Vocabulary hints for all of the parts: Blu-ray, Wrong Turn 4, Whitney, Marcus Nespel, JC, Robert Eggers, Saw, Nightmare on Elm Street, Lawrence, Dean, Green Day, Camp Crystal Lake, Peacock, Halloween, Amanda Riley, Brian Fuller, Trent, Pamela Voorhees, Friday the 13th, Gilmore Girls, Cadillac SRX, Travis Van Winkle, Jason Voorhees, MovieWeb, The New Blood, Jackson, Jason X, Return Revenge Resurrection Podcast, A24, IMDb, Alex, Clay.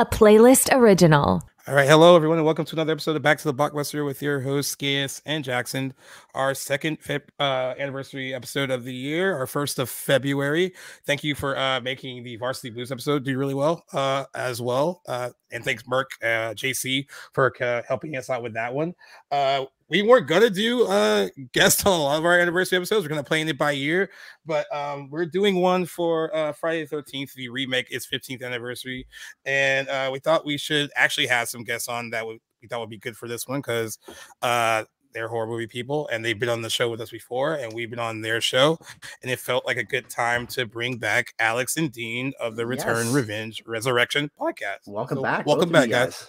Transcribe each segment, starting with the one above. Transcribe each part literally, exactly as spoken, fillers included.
a Playlist original. All right. Hello, everyone, and welcome to another episode of Back to the Blockbuster with your hosts, Gaius and Jackson. Our second uh, anniversary episode of the year, our first of February. Thank you for uh, making the Varsity Blues episode do really well uh, as well. Uh, and thanks, Merc, uh, J C, for uh, helping us out with that one. Uh, we weren't going to do uh, guests on a lot of our anniversary episodes. We're going to plan it by year. But um, we're doing one for uh, Friday the thirteenth, the remake, its fifteenth anniversary. And uh, we thought we should actually have some guests on that we thought would be good for this one because uh, they're horror movie people and they've been on the show with us before and we've been on their show. And it felt like a good time to bring back Alex and Dean of the Return, yes. Revenge, Resurrection podcast. Welcome so, back. Welcome, welcome back, guys.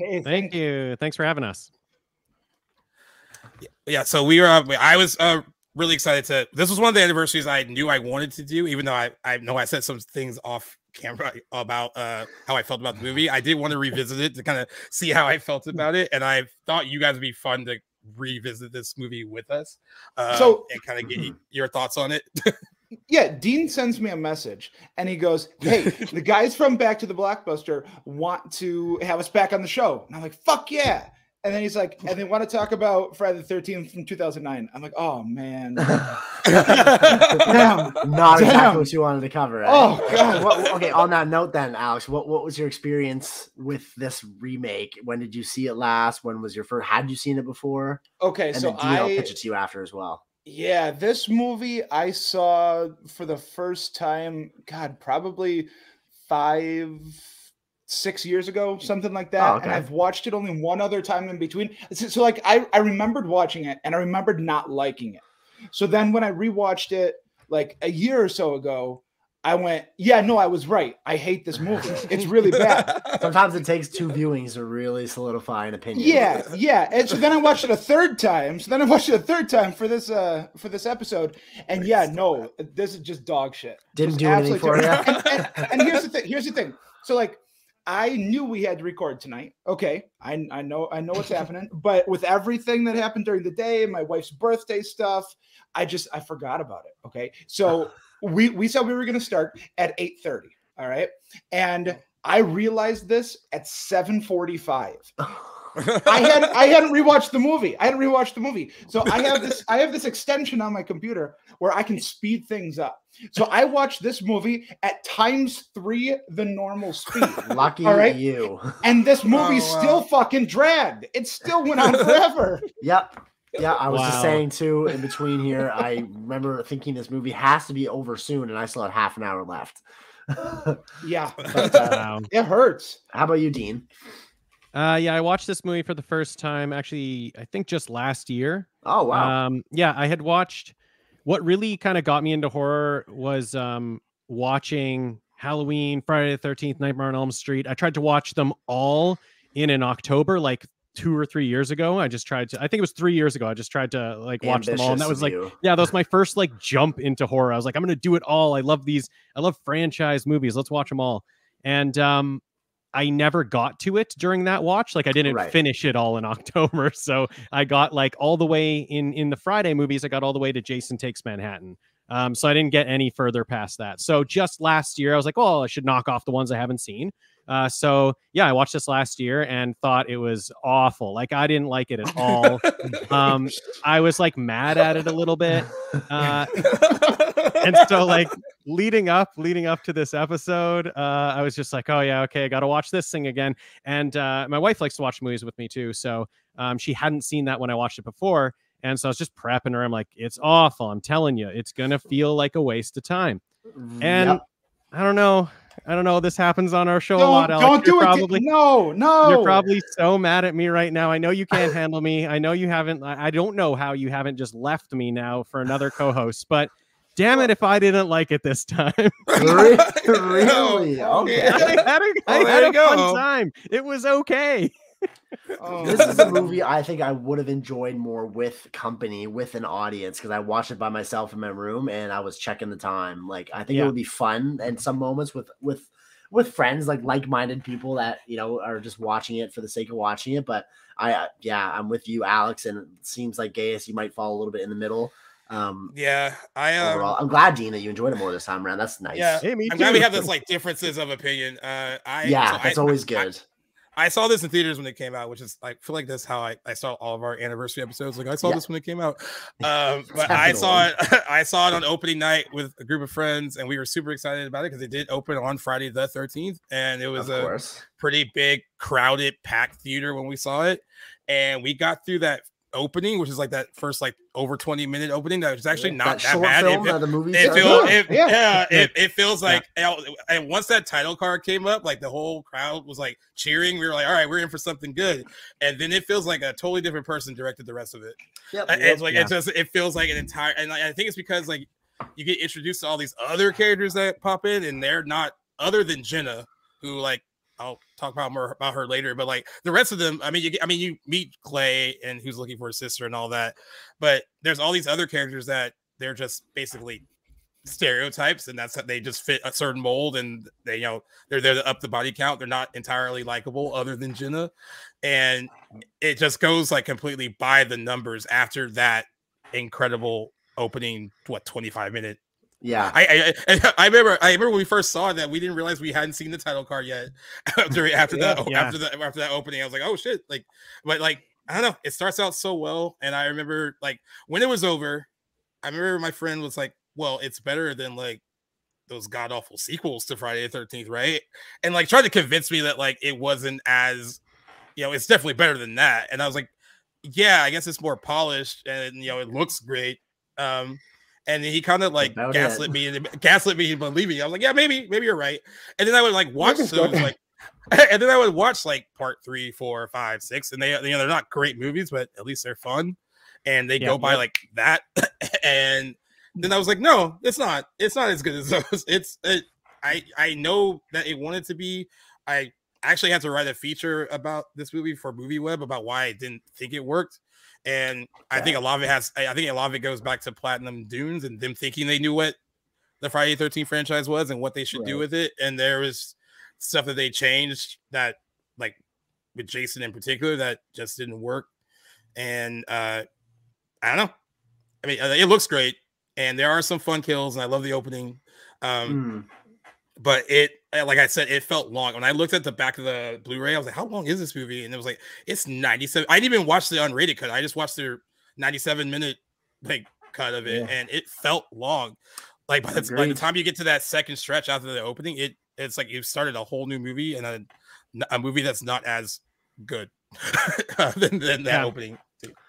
guys. Thank you. Thanks for having us. Yeah, yeah so we were, uh, I was, uh, really excited to, this was one of the anniversaries I knew I wanted to do, even though I, I know I said some things off camera about uh, how I felt about the movie. I did want to revisit it to kind of see how I felt about it. And I thought you guys would be fun to revisit this movie with us uh, so, and kind of get your thoughts on it. Yeah, Dean sends me a message and he goes, hey, the guys from Back to the Blockbuster want to have us back on the show. And I'm like, fuck yeah. And then he's like, and they want to talk about Friday the thirteenth from two thousand nine. I'm like, oh, man. Damn. Not Damn. exactly what you wanted to cover. Right? Oh, God. What, okay, on that note then, Alex, what, what was your experience with this remake? When did you see it last? When was your first? Had you seen it before? Okay, and so then I... I'll pitch it to you after as well. Yeah, this movie I saw for the first time, God, probably five... six years ago, something like that. Oh, okay. And I've watched it only one other time in between. So, so like I, I remembered watching it and I remembered not liking it. So then when I rewatched it like a year or so ago, I went, yeah, no, I was right. I hate this movie. It's really bad. Sometimes it takes two viewings to really solidify an opinion. Yeah, yeah. And so then I watched it a third time. So then I watched it a third time for this uh, for this episode. And yeah, no, this is just dog shit. Didn't do anything for you. And, and, and here's the thing. Here's the thing. So like, I knew we had to record tonight. Okay, I, I know I know what's happening. But with everything that happened during the day, my wife's birthday stuff, I just I forgot about it. Okay, so we we said we were going to start at eight thirty. All right, and I realized this at seven forty-five. I had I hadn't rewatched the movie. I hadn't rewatched the movie. So I have this I have this extension on my computer where I can speed things up. So I watched this movie at times three the normal speed. Lucky all right? you. And this movie oh, wow. still fucking dragged. It still went on forever. Yep. Yeah, I was wow. just saying too in between here. I remember thinking this movie has to be over soon, and I still had half an hour left. Yeah. But, uh, wow. It hurts. How about you, Dean? Uh, yeah, I watched this movie for the first time, actually, I think just last year. Oh, wow. Um, yeah, I had watched... What really kind of got me into horror was um, watching Halloween, Friday the thirteenth, Nightmare on Elm Street. I tried to watch them all in in October, like two or three years ago. I just tried to... I think it was three years ago. I just tried to like watch Ambitious them all. And that was like... You. Yeah, that was my first like jump into horror. I was like, I'm going to do it all. I love these. I love franchise movies. Let's watch them all. And... um I never got to it during that watch. Like I didn't right. finish it all in October. So I got like all the way in, in the Friday movies. I got all the way to Jason Takes Manhattan. Um, so I didn't get any further past that. So just last year, I was like, oh, I should knock off the ones I haven't seen. Uh, so yeah, I watched this last year and thought it was awful. Like I didn't like it at all. um, I was like mad at it a little bit. Uh, and so like leading up, leading up to this episode, uh, I was just like, oh yeah, okay, I got to watch this thing again. And uh, my wife likes to watch movies with me too. So um, she hadn't seen that when I watched it before. And so I was just prepping her. I'm like, it's awful. I'm telling you, it's going to feel like a waste of time. And yep. I don't know. I don't know. This happens on our show don't, a lot, Alex. Don't you're do probably, it. No, no. You're probably so mad at me right now. I know you can't handle me. I know you haven't. I don't know how you haven't just left me now for another co-host. But damn it, if I didn't like it this time. Really? Really? Okay. I had a, I well, had a fun go. time. It was okay. Oh. This is a movie I think I would have enjoyed more with company, with an audience, because I watched it by myself in my room and I was checking the time. Like I think yeah. it would be fun and some moments with with with friends, like like-minded people that you know are just watching it for the sake of watching it. But I, yeah, I'm with you, Alex, and it seems like Gaius, you might fall a little bit in the middle. Um, yeah, I um, overall, I'm glad, Gina, you enjoyed it more this time around. That's nice. Yeah, hey, me I'm too. Glad we have those like differences of opinion. Uh, I yeah, so that's I, always good. I, I saw this in theaters when it came out, which is I feel like that's how I, I saw all of our anniversary episodes. Like I saw yeah. this when it came out, um, but I saw it. I saw it on opening night with a group of friends, and we were super excited about it because it did open on Friday the thirteenth, and it was of a course. pretty big, crowded, packed theater when we saw it, and we got through that opening, which is like that first like over twenty minute opening that was actually yeah, not that, that bad film, it, it, the movies it, feel, it, yeah. Yeah, it, it feels like yeah. and once that title card came up, like the whole crowd was like cheering. We were like, all right, we're in for something good. And then it feels like a totally different person directed the rest of it. Yep, yep, it's like yeah. it just it feels like an entire, and I think it's because like you get introduced to all these other characters that pop in, and they're not other than Jenna, who like I'll talk about more about her later, but like the rest of them, I mean, you, I mean, you meet Clay and who's looking for his sister and all that, but there's all these other characters that they're just basically stereotypes, and that's how they just fit a certain mold, and they, you know, they're there to up the body count. They're not entirely likable, other than Jenna, and it just goes like completely by the numbers after that incredible opening, what twenty-five minute. Yeah, I, I I remember I remember when we first saw that, we didn't realize we hadn't seen the title card yet. after after yeah, that yeah. after the, after that opening, I was like, oh shit! Like, but like I don't know, it starts out so well, and I remember like when it was over, I remember my friend was like, well, it's better than like those god awful sequels to Friday the thirteenth, right? And like tried to convince me that like it wasn't as, you know, it's definitely better than that. And I was like, yeah, I guess it's more polished, and you know, it looks great. Um. And he kind of like About gaslit it. me and gaslit me and believed me. I was like, yeah, maybe, maybe you're right. And then I would like watch those, like, and then I would watch like part three, four, five, six, and they, you know, they're not great movies, but at least they're fun, and they yeah, go yeah. by like that. And then I was like, no, it's not. It's not as good as those. It's. It, I I know that it wanted to be. I actually had to write a feature about this movie for MovieWeb about why I didn't think it worked. And I yeah. think a lot of it has, I think a lot of it goes back to Platinum Dunes and them thinking they knew what the Friday the thirteenth franchise was and what they should right. do with it. And there was stuff that they changed that, like with Jason in particular, that just didn't work. And uh, I don't know. I mean, it looks great, and there are some fun kills, and I love the opening. Um, mm. But it, like I said, it felt long. When I looked at the back of the Blu-ray, I was like, how long is this movie? And it was like, it's ninety-seven. I didn't even watch the unrated cut. I just watched their ninety-seven minute like cut of it, yeah. and it felt long. Like by the, by the time you get to that second stretch after the opening, it it's like you've started a whole new movie, and a, a movie that's not as good than, than that yeah. opening.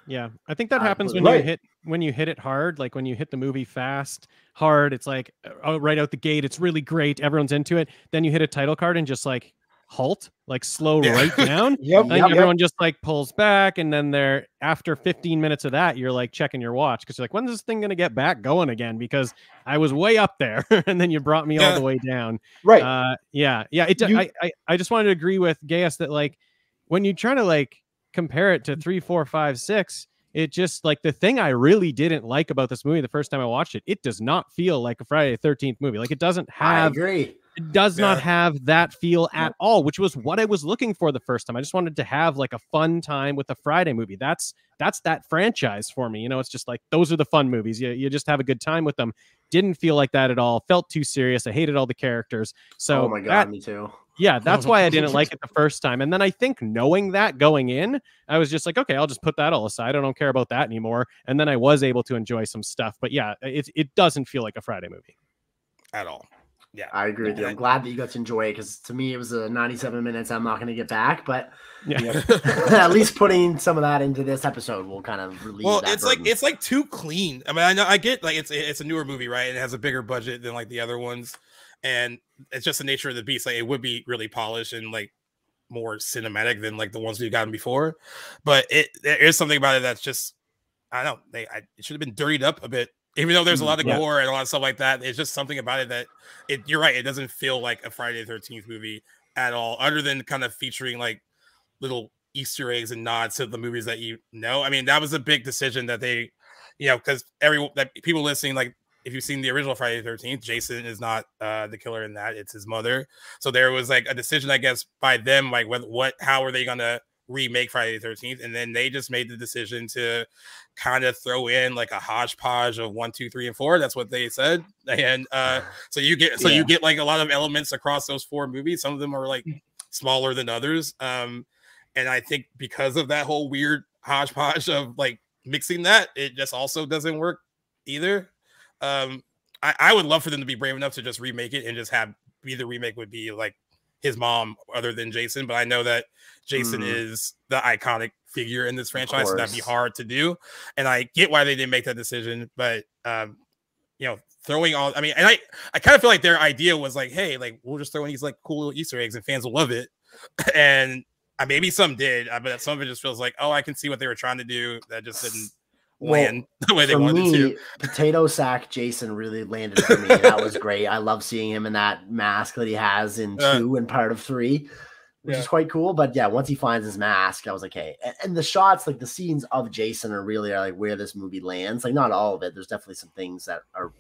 Yeah, I think that happens Absolutely. when you hit when you hit it hard, like when you hit the movie fast, hard, it's like oh, right out the gate, it's really great, everyone's into it. Then you hit a title card and just like halt, like slow yeah. right down. yep, and yep, everyone yep. just like pulls back, and then they're after fifteen minutes of that, you're like checking your watch because you're like, when's this thing gonna get back going again? Because I was way up there, and then you brought me yeah. all the way down. Right. Uh, yeah, yeah. It. You... I, I I just wanted to agree with Gaius that like when you try to like compare it to three, four, five, six. It just like the thing I really didn't like about this movie the first time I watched it, it does not feel like a Friday the thirteenth movie. Like it doesn't have, I agree. it does yeah. not have that feel at all, which was what I was looking for the first time. I just wanted to have like a fun time with a Friday movie. That's, that's that franchise for me. You know, it's just like, those are the fun movies. You, you just have a good time with them. Didn't feel like that at all. Felt too serious. I hated all the characters. So oh my God, that, me too. Yeah, that's why I didn't like it the first time. And then I think knowing that going in, I was just like, okay, I'll just put that all aside. I don't care about that anymore. And then I was able to enjoy some stuff. But yeah, it, it doesn't feel like a Friday movie. At all. Yeah, I agree with you. I'm glad that you got to enjoy it, because to me, it was a ninety-seven minutes I'm not going to get back. But yeah. you know, at least putting some of that into this episode will kind of relieve well, that it's burden. Like it's like too clean. I mean, I know I get like it's it's a newer movie, right? It has a bigger budget than like the other ones. And it's just the nature of the beast. Like it would be really polished and like more cinematic than like the ones we've gotten before. But it there is something about it that's just I don't know. They I, it should have been dirtied up a bit. Even though there's a lot of yeah. gore and a lot of stuff like that, it's just something about it that it. You're right. It doesn't feel like a Friday the thirteenth movie at all, other than kind of featuring like little Easter eggs and nods to the movies that you know. I mean, that was a big decision that they, you know, because every that people listening, like if you've seen the original Friday the thirteenth, Jason is not uh, the killer in that; it's his mother. So there was like a decision, I guess, by them, like what, what how are they gonna remake Friday the thirteenth, and then they just made the decision to kind of throw in like a hodgepodge of one, two, three, and four. That's what they said, and uh, so you get so yeah. you get like a lot of elements across those four movies. Some of them are like smaller than others, um, and I think because of that whole weird hodgepodge of like mixing that, it just also doesn't work either. Um, I, I would love for them to be brave enough to just remake it and just have either remake would be like his mom other than Jason, but I know that Jason mm. is the iconic figure in this franchise, so that'd be hard to do, and I get why they didn't make that decision, but um you know, throwing all I mean and I I kind of feel like their idea was like, hey, like we'll just throw in these like cool little Easter eggs and fans will love it, and I maybe some did, but some of it just feels like, oh, I can see what they were trying to do, that just didn't When well, the way they wanted me, to. Potato Sack Jason really landed for me. That was great. I love seeing him in that mask that he has in two uh, and part of three, which yeah. is quite cool. But yeah, once he finds his mask, I was like, hey. And, and the shots, like the scenes of Jason are really are like where this movie lands. Like not all of it. There's definitely some things that are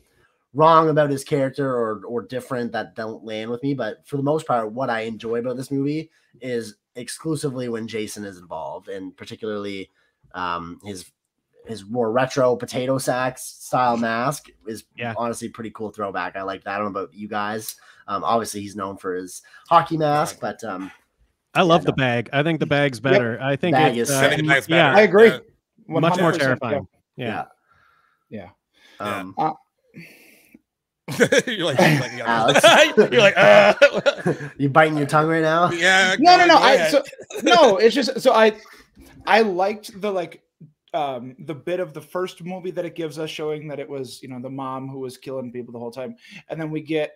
wrong about his character or or different that don't land with me. But for the most part, what I enjoy about this movie is exclusively when Jason is involved, and particularly um, his his more retro potato sack style mask is yeah. honestly pretty cool throwback. I like that. I don't know about you guys. Um, obviously he's known for his hockey mask, but um, I love yeah, the no. bag. I think the bag's better. Yep. I think bag it's, is, uh, I think the bag's better. Yeah, I agree. Uh, much more terrifying. Yeah. Yeah. yeah. Um, uh, you're like, Alex. You're like, uh. you biting your tongue right now. Yeah. No, no, no. I, so, no, it's just, so I, I liked the, like, um the bit of the first movie that it gives us showing that it was, you know, the mom who was killing people the whole time, and then we get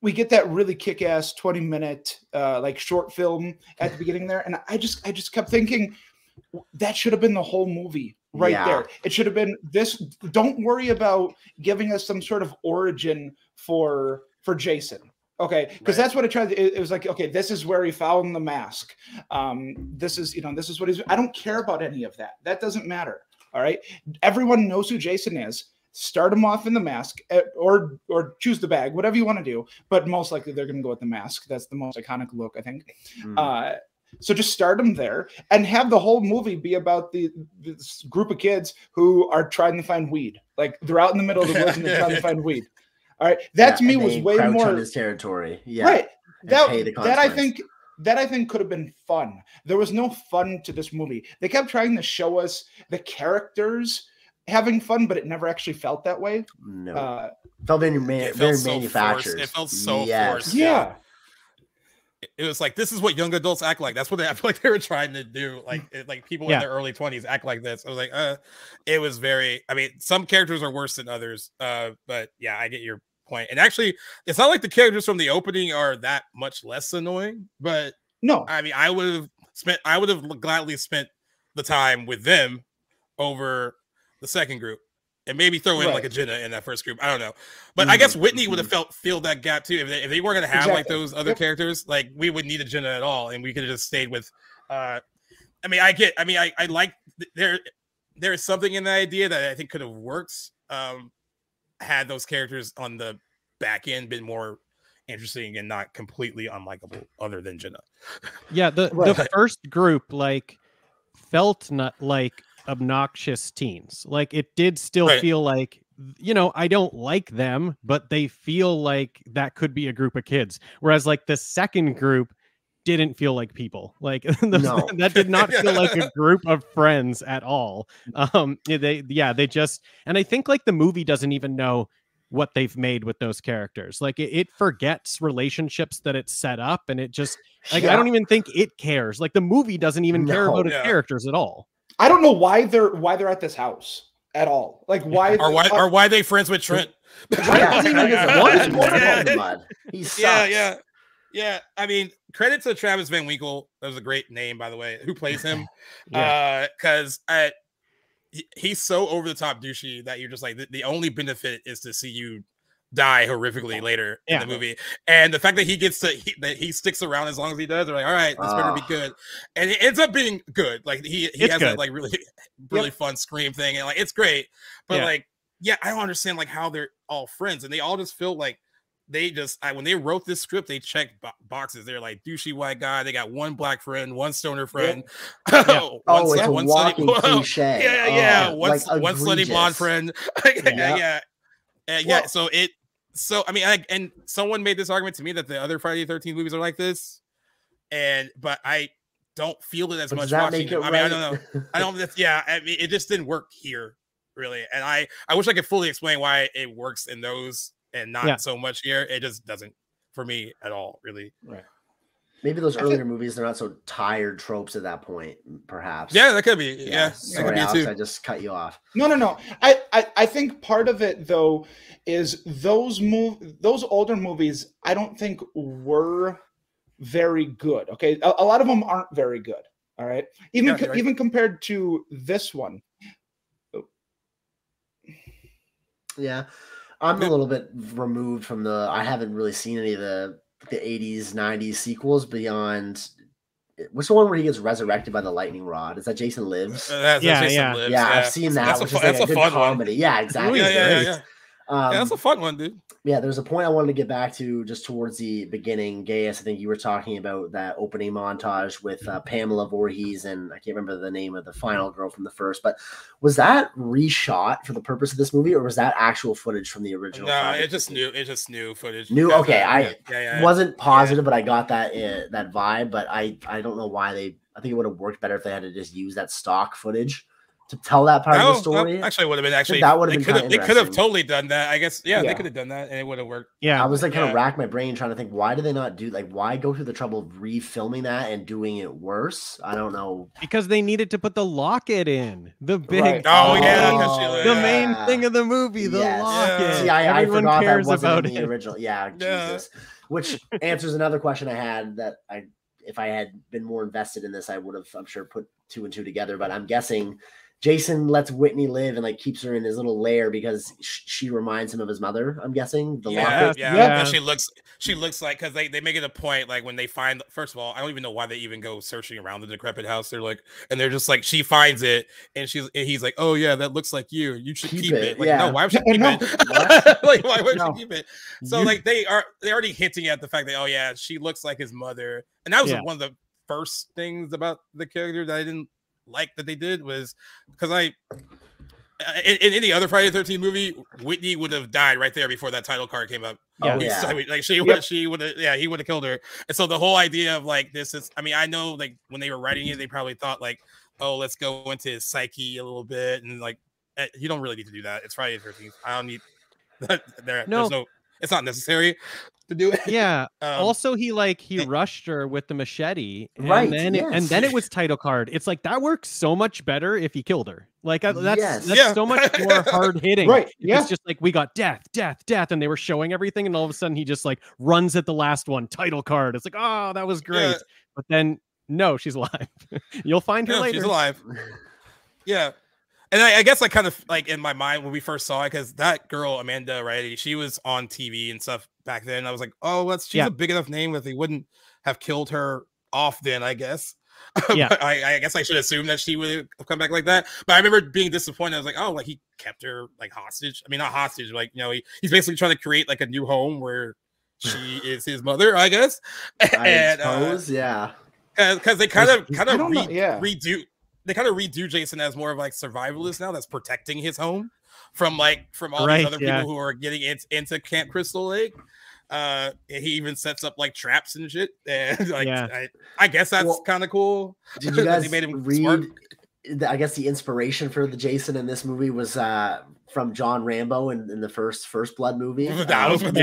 we get that really kick-ass twenty minute uh like short film at the beginning there, and I just I just kept thinking that should have been the whole movie right yeah. there. It should have been this. Don't worry about giving us some sort of origin for for Jason. Okay, because right. that's what I tried. It, it was like, okay, this is where he found the mask. Um, this is, you know, this is what he's. I don't care about any of that. That doesn't matter. All right, everyone knows who Jason is. Start him off in the mask, or or choose the bag, whatever you want to do. But most likely they're going to go with the mask. That's the most iconic look, I think. Mm. Uh, so just start him there and have the whole movie be about the this group of kids who are trying to find weed. Like they're out in the middle of the woods and they're trying to find weed. All right, that to yeah, me was way more on his territory. Yeah, right. That, that I think that I think could have been fun. There was no fun to this movie. They kept trying to show us the characters having fun, but it never actually felt that way. No, uh, felt very, man it felt very so manufactured. Forced. It felt so yes. forced. Yeah. yeah. It was like, this is what young adults act like. That's what they I feel like they were trying to do. Like, it, like people yeah. in their early twenties act like this. I was like, uh, it was very. I mean, some characters are worse than others. Uh, but yeah, I get your point. And actually, it's not like the characters from the opening are that much less annoying. But no, I mean, I would have spent. I would have gladly spent the time with them over the second group. And maybe throw in right. like a Jenna in that first group. I don't know, but mm -hmm. I guess Whitney would have felt filled that gap too if they, if they weren't going to have exactly. like those other yep. characters. Like we wouldn't need a Jenna at all, and we could have just stayed with. Uh, I mean, I get. I mean, I I like there. There is something in the idea that I think could have worked um, had those characters on the back end been more interesting and not completely unlikable, other than Jenna. Yeah, the right. the first group like felt not like. Obnoxious teens. Like it did still right. feel like, you know, I don't like them, but they feel like that could be a group of kids, whereas like the second group didn't feel like people. Like the, no. that did not feel like a group of friends at all. Um they yeah they just, and I think like the movie doesn't even know what they've made with those characters. Like it, it forgets relationships that it's set up, and it just like yeah. I don't even think it cares. Like the movie doesn't even no, care about yeah. its characters at all. I don't know why they're why they're at this house at all. Like why or why are why they friends with Trent? yeah, yeah, yeah, yeah. I mean, credit to Travis Van Winkle. That was a great name, by the way. Who plays him? yeah. Uh, because I he, he's so over the top douchey that you're just like the, the only benefit is to see you die horrifically later yeah. in the movie, and the fact that he gets to he, that he sticks around as long as he does, they're like, all right, this uh, better be good, and it ends up being good. Like he he has good. that like really really yep. fun scream thing, and like it's great, but yeah. like yeah, I don't understand like how they're all friends, and they all just feel like they just, I, when they wrote this script, they checked boxes. They're like, douchey white guy. They got one black friend, one stoner friend. Yeah. Oh, oh one, it's one a walking cliche. Yeah, yeah. Oh, one, like one slutty blonde friend. Yeah, yeah. Yeah. And yeah, well, so it, so, I mean, I, and someone made this argument to me that the other Friday the thirteenth movies are like this. And, but I don't feel it as much watching it. Right? I mean, I don't know. I don't, yeah, I mean, it just didn't work here, really. And I, I wish I could fully explain why it works in those and not yeah. so much here. It just doesn't for me at all, really. Right. Maybe those I earlier think, movies, they're not so tired tropes at that point, perhaps. Yeah, that could be. Yeah. yeah. Sorry, could be Alex, too. I just cut you off. No, no, no. I, I, I think part of it, though, is those move those older movies, I don't think were very good. Okay. A, a lot of them aren't very good. All right. Even, yeah, co right. even compared to this one. Oh. Yeah. I'm a little bit removed from the, I haven't really seen any of the, the eighties, nineties sequels beyond, what's the one where he gets resurrected by the lightning rod? Is that Jason Lives? Uh, that's, yeah, that's Jason yeah. Lives yeah, yeah. I've seen that. That's which a, is that's like a, a good comedy. One. Yeah, exactly. Yeah, yeah, yeah, yeah. Um, yeah, that's a fun one, dude. Yeah, there's a point I wanted to get back to just towards the beginning. Gaius, I think you were talking about that opening montage with uh, Pamela Voorhees, and I can't remember the name of the final girl from the first, but was that reshot for the purpose of this movie, or was that actual footage from the original? No, project? it's just new. It's just new footage. New, okay. That, I yeah, yeah, wasn't positive, yeah. but I got that uh, that vibe. But I I don't know why they. I think it would have worked better if they had to just use that stock footage to tell that part oh, of the story. That actually would have been actually that would have been kind of, they could have totally done that, I guess. Yeah, yeah. They could have done that and it would have worked. Yeah, I was like kind yeah. of rack my brain trying to think, why do they not do, like, why go through the trouble of refilming that and doing it worse? I don't know. Because they needed to put the locket in the big right. oh, oh yeah the main yeah. thing of the movie, the yes. locket. Yeah. See, I, I forgot that wasn't in the original. Yeah, yeah, Jesus. Which answers another question I had that I, if I had been more invested in this, I would have, I'm sure, put two and two together. But I'm guessing Jason lets Whitney live and like keeps her in his little lair because sh she reminds him of his mother. I'm guessing the yeah, locker. Yeah, yeah. And she looks, she looks like, because they, they make it a point, like when they find, first of all, I don't even know why they even go searching around the decrepit house. They're like, and they're just like, she finds it, and she's, and he's like, oh yeah, that looks like you. You should keep, keep it. it. Like, yeah. no, why would she keep no. it? Like, why would no. she keep it? So you... like they are, they're already hinting at the fact that, oh yeah, she looks like his mother, and that was yeah. one of the first things about the character that I didn't like that they did, was because I in, in any other Friday the thirteenth movie, Whitney would have died right there before that title card came up. Yeah, oh, yeah. I mean, like she would, yep. she would have, yeah, he would have killed her. And so the whole idea of like this is, I mean, I know like when they were writing it, they probably thought like, oh, let's go into his psyche a little bit, and like you don't really need to do that. It's Friday the thirteenth. I don't need that. There, no. There's no, it's not necessary to do it. Yeah. Um, also, he like he rushed her with the machete, and right? Then yes. it, and then it was title card. It's like that works so much better if he killed her. Like I, that's yes. that's yeah. so much more hard hitting. Right? Yeah. It's just like we got death, death, death, and they were showing everything, and all of a sudden he just like runs at the last one, title card. It's like, oh, that was great. Yeah. But then no, she's alive. You'll find her no, later. She's alive. Yeah. And I, I guess I kind of like in my mind when we first saw it, because that girl, Amanda Riley, she was on T V and stuff back then. I was like, oh, that's she's yeah. a big enough name that they wouldn't have killed her off then, I guess. Yeah. I, I guess I should assume that she would have come back like that. But I remember being disappointed. I was like, oh, like he kept her like hostage. I mean, not hostage, like, you know, he, he's basically trying to create like a new home where she is his mother, I guess. I and, suppose, uh, yeah. Because they kind of kind of re yeah. redo. They kind of redo Jason as more of like survivalist now that's protecting his home from like from all right, these other yeah. people who are getting in, into Camp Crystal Lake. Uh, he even sets up like traps and shit. And like, yeah. I, I guess that's well, kind of cool. Did you guys made him read? Smart. I guess the inspiration for the Jason in this movie was uh, from John Rambo in, in the first First Blood movie. That was um,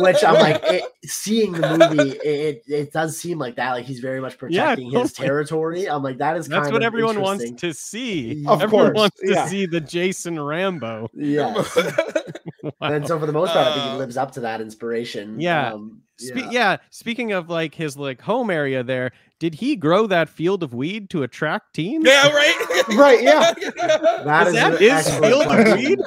which I'm like, it, seeing the movie, it, it does seem like that. Like he's very much protecting yeah, his territory. I'm like, that is That's kind what of everyone wants to see. Of everyone course. wants to yeah. see the Jason Rambo. Yeah. Wow. And so for the most part, uh, I think he lives up to that inspiration. Yeah. Um, Spe yeah. yeah. Speaking of like his like home area there, did he grow that field of weed to attract teams? Yeah, right. right, yeah. That is, is that his field of weed?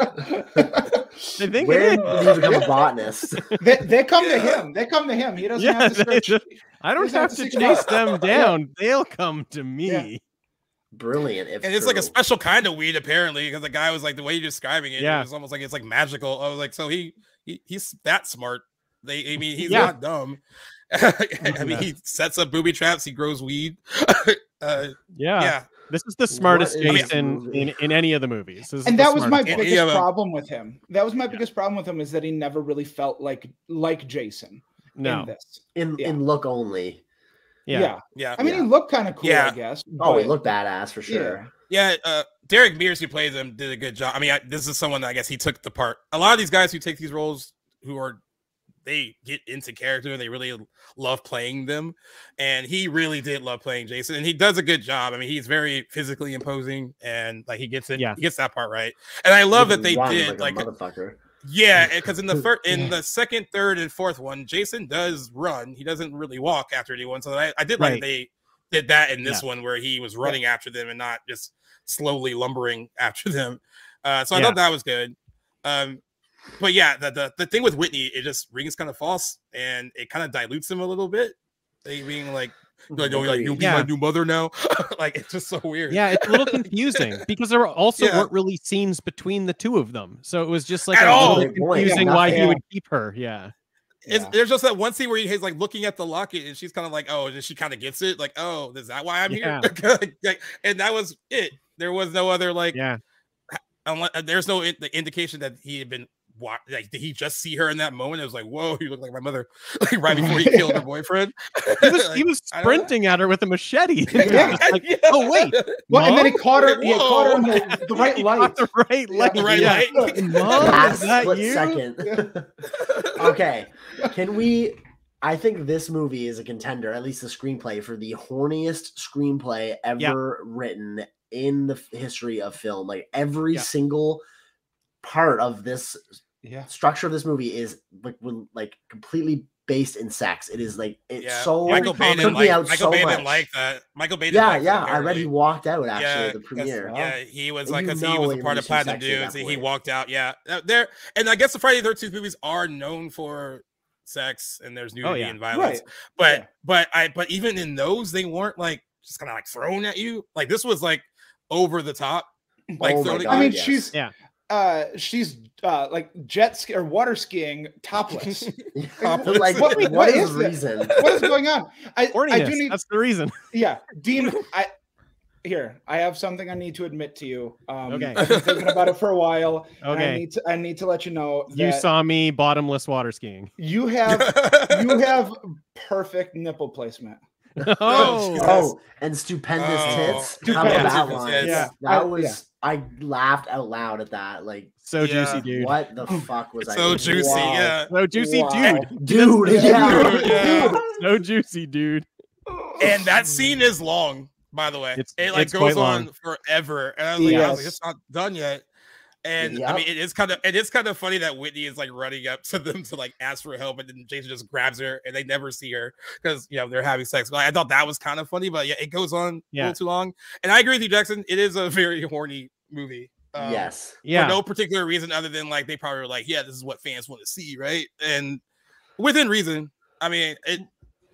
I think Where it is. Did he become a botanist? They, they come yeah. to him. They come to him. He doesn't yeah, have to search. Just, I don't have, have to chase them down. Yeah. They'll come to me. Yeah. Brilliant. If and it's true. Like a special kind of weed, apparently, because the guy was like, the way you're describing it, yeah. it was almost like it's like magical. I was like, so he, he he's that smart. They, I mean, he's yeah. not dumb. I mean, he sets up booby traps. He grows weed. uh, yeah. yeah. This is the smartest is Jason in, in any of the movies. This and that was my biggest yeah, but, problem with him. That was my yeah. biggest problem with him is that he never really felt like like Jason. No. In this. In, yeah. in look only. Yeah. yeah. yeah. I mean, yeah. he looked kind of cool, yeah. I guess. Oh, he looked badass for sure. Yeah. yeah uh, Derek Mears, who plays him, did a good job. I mean, I, this is someone that I guess he took the part. A lot of these guys who take these roles who are they get into character and they really love playing them, and he really did love playing Jason, and he does a good job. I mean, he's very physically imposing, and like he gets it, yeah. he gets that part right. And I love that they did like, like a motherfucker. Yeah, because in the first, in the second, third, and fourth one, Jason does run. He doesn't really walk after anyone. So I, I did like right. they did that in this yeah. one where he was running yeah. after them and not just slowly lumbering after them. Uh, so I yeah. thought that was good. Um, But yeah, the, the the thing with Whitney, it just rings kind of false, and it kind of dilutes him a little bit. They being like, like, oh, like you'll be yeah. my new mother now. Like it's just so weird. Yeah, it's a little confusing because there were also yeah. weren't really scenes between the two of them, so it was just like at a all little confusing yeah, why he would keep her. Yeah, it's, yeah. there's just that one scene where he's like looking at the locket, and she's kind of like, oh, and she kind of gets it, like, oh, is that why I'm yeah. here? And that was it. There was no other like, yeah, unless, there's no in the indication that he had been. What, like did he just see her in that moment? It was like, whoa, you look like my mother, like right before he killed her boyfriend. He was, like, he was sprinting at her with a machete. Yeah, like, yeah. Oh wait, well, and then he caught her. Like, he caught her in the, the right light. The right light. The right yeah. light. Mom, is that you? Second. Okay, can we? I think this movie is a contender, at least the screenplay, for the horniest screenplay ever yeah. written in the history of film. Like every yeah. single part of this. Yeah, structure of this movie is like like completely based in sex. It is like it's yeah. so Michael Bay didn't like, out Michael so Bay didn't like that. Michael Bay didn't yeah like yeah. I read he walked out actually yeah, at the premiere. Yeah, he was and like because he was a part of Platinum Dudes. He walked out. Yeah, there and I guess the Friday the thirteenth movies are known for sex and there's nudity oh, yeah. and violence. Right. But yeah. but I but even in those they weren't like just kind of like thrown at you. Like this was like over the top. Like oh God, I mean yes. she's yeah. Uh, she's uh, like jet ski or water skiing topless. topless. Like, what, what, what is the reason? What is going on? I, I do need, that's the reason. Yeah, Dean. I here. I have something I need to admit to you. Um, okay, I've been thinking about it for a while. Okay, I need to. I need to let you know. You saw me bottomless water skiing. You have you have perfect nipple placement. Oh, oh and stupendous oh. tits. Stupendous How about tits. Yeah. That was. Yeah. I laughed out loud at that. Like, so yeah. juicy, dude. What the fuck was it's I so doing? Juicy? Wow. Yeah, so juicy, wow. dude. Dude, yeah. dude, yeah. So juicy, dude. And that scene is long, by the way. It's, it like it's goes on forever. And I was, like, yes. I was like, it's not done yet. And yep. I mean, it is kind of it is kind of funny that Whitney is like running up to them to like ask for help, and then Jason just grabs her, and they never see her because you know they're having sex. But like, I thought that was kind of funny, but yeah, it goes on yeah. a little too long. And I agree with you, Jackson. It is a very horny movie. Um, yes, yeah. For no particular reason other than like they probably were like, yeah, this is what fans want to see, right? And within reason. I mean, it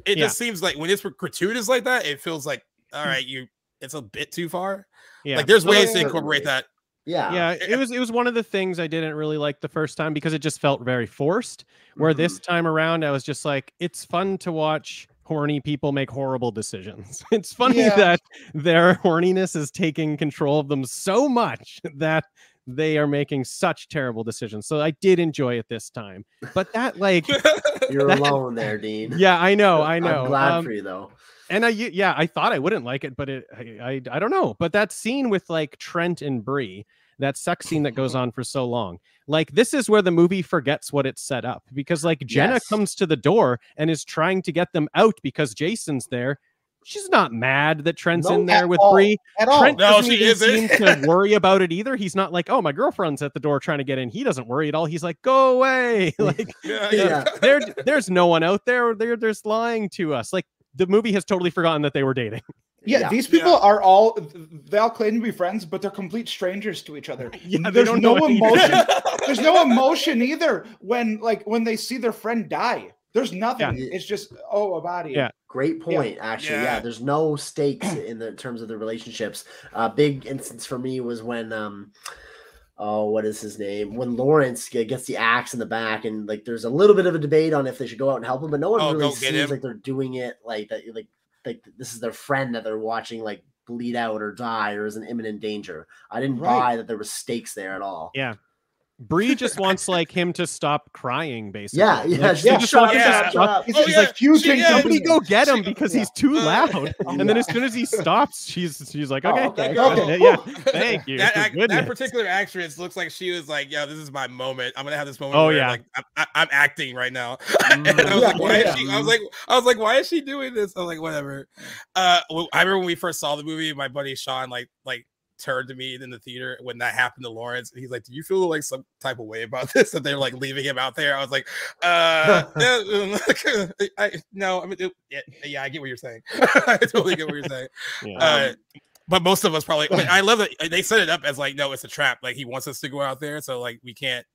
it yeah. just seems like when it's gratuitous like that, it feels like all right, you it's a bit too far. Yeah, like there's ways yeah, to incorporate yeah. that. Yeah, yeah. It was it was one of the things I didn't really like the first time because it just felt very forced. Where mm-hmm. this time around, I was just like, it's fun to watch horny people make horrible decisions. It's funny yeah. that their horniness is taking control of them so much that they are making such terrible decisions. So I did enjoy it this time, but that like you're that, alone there, Dean. Yeah, I know, I know. I'm glad um, for you though. And I, yeah, I thought I wouldn't like it, but it, I, I, I don't know. But that scene with like Trent and Bree, that sex scene that goes on for so long, like this is where the movie forgets what it's set up because like Jenna yes. comes to the door and is trying to get them out because Jason's there. She's not mad that Trent's no, in there with all. Bree. At Trent all. Doesn't no, she even seem to worry about it either. He's not like, oh, my girlfriend's at the door trying to get in. He doesn't worry at all. He's like, go away. Like, yeah, yeah. There, there's no one out there. They're just lying to us. Like, the movie has totally forgotten that they were dating. Yeah, yeah. these people yeah. are all, they all claim to be friends, but they're complete strangers to each other. Yeah, there's no emotion. There's no emotion either when, like, when they see their friend die. There's nothing. Yeah. It's just, oh, a body. Yeah. Great point, yeah. actually. Yeah. yeah, there's no stakes in the in terms of the relationships. A uh, big instance for me was when um, oh, what is his name? When Lawrence gets the axe in the back, and like there's a little bit of a debate on if they should go out and help him, but no one oh, really seems like they're doing it like that. Like, like this is their friend that they're watching like bleed out or die or is in imminent danger. I didn't right. buy that there were stakes there at all. Yeah. Bree just wants like him to stop crying, basically. Yeah, yeah, like, yeah. Just shut up, yeah. Shut up. He's, oh, he's yeah. like, you she, can yeah, somebody go get him she, because yeah. he's too loud. And yeah. then as soon as he stops, she's she's like, okay, oh, okay, okay. yeah, thank you. that, act, that particular actress looks like she was like, yo, this is my moment. I'm gonna have this moment. Oh where, yeah, like, I'm, I, I'm acting right now. And I was like, why is she? I was like, I was like, why is she doing this? I'm like, whatever. Uh, well, I remember when we first saw the movie, my buddy Sean like like. turned to me in the theater when that happened to Lawrence, and he's like, do you feel like some type of way about this, that they're like leaving him out there? I was like, uh no, I, no I mean it, yeah, yeah I get what you're saying. I totally get what you're saying. Yeah. uh but most of us probably, I mean, I love that they set it up as like, no, it's a trap, like he wants us to go out there, so like we can't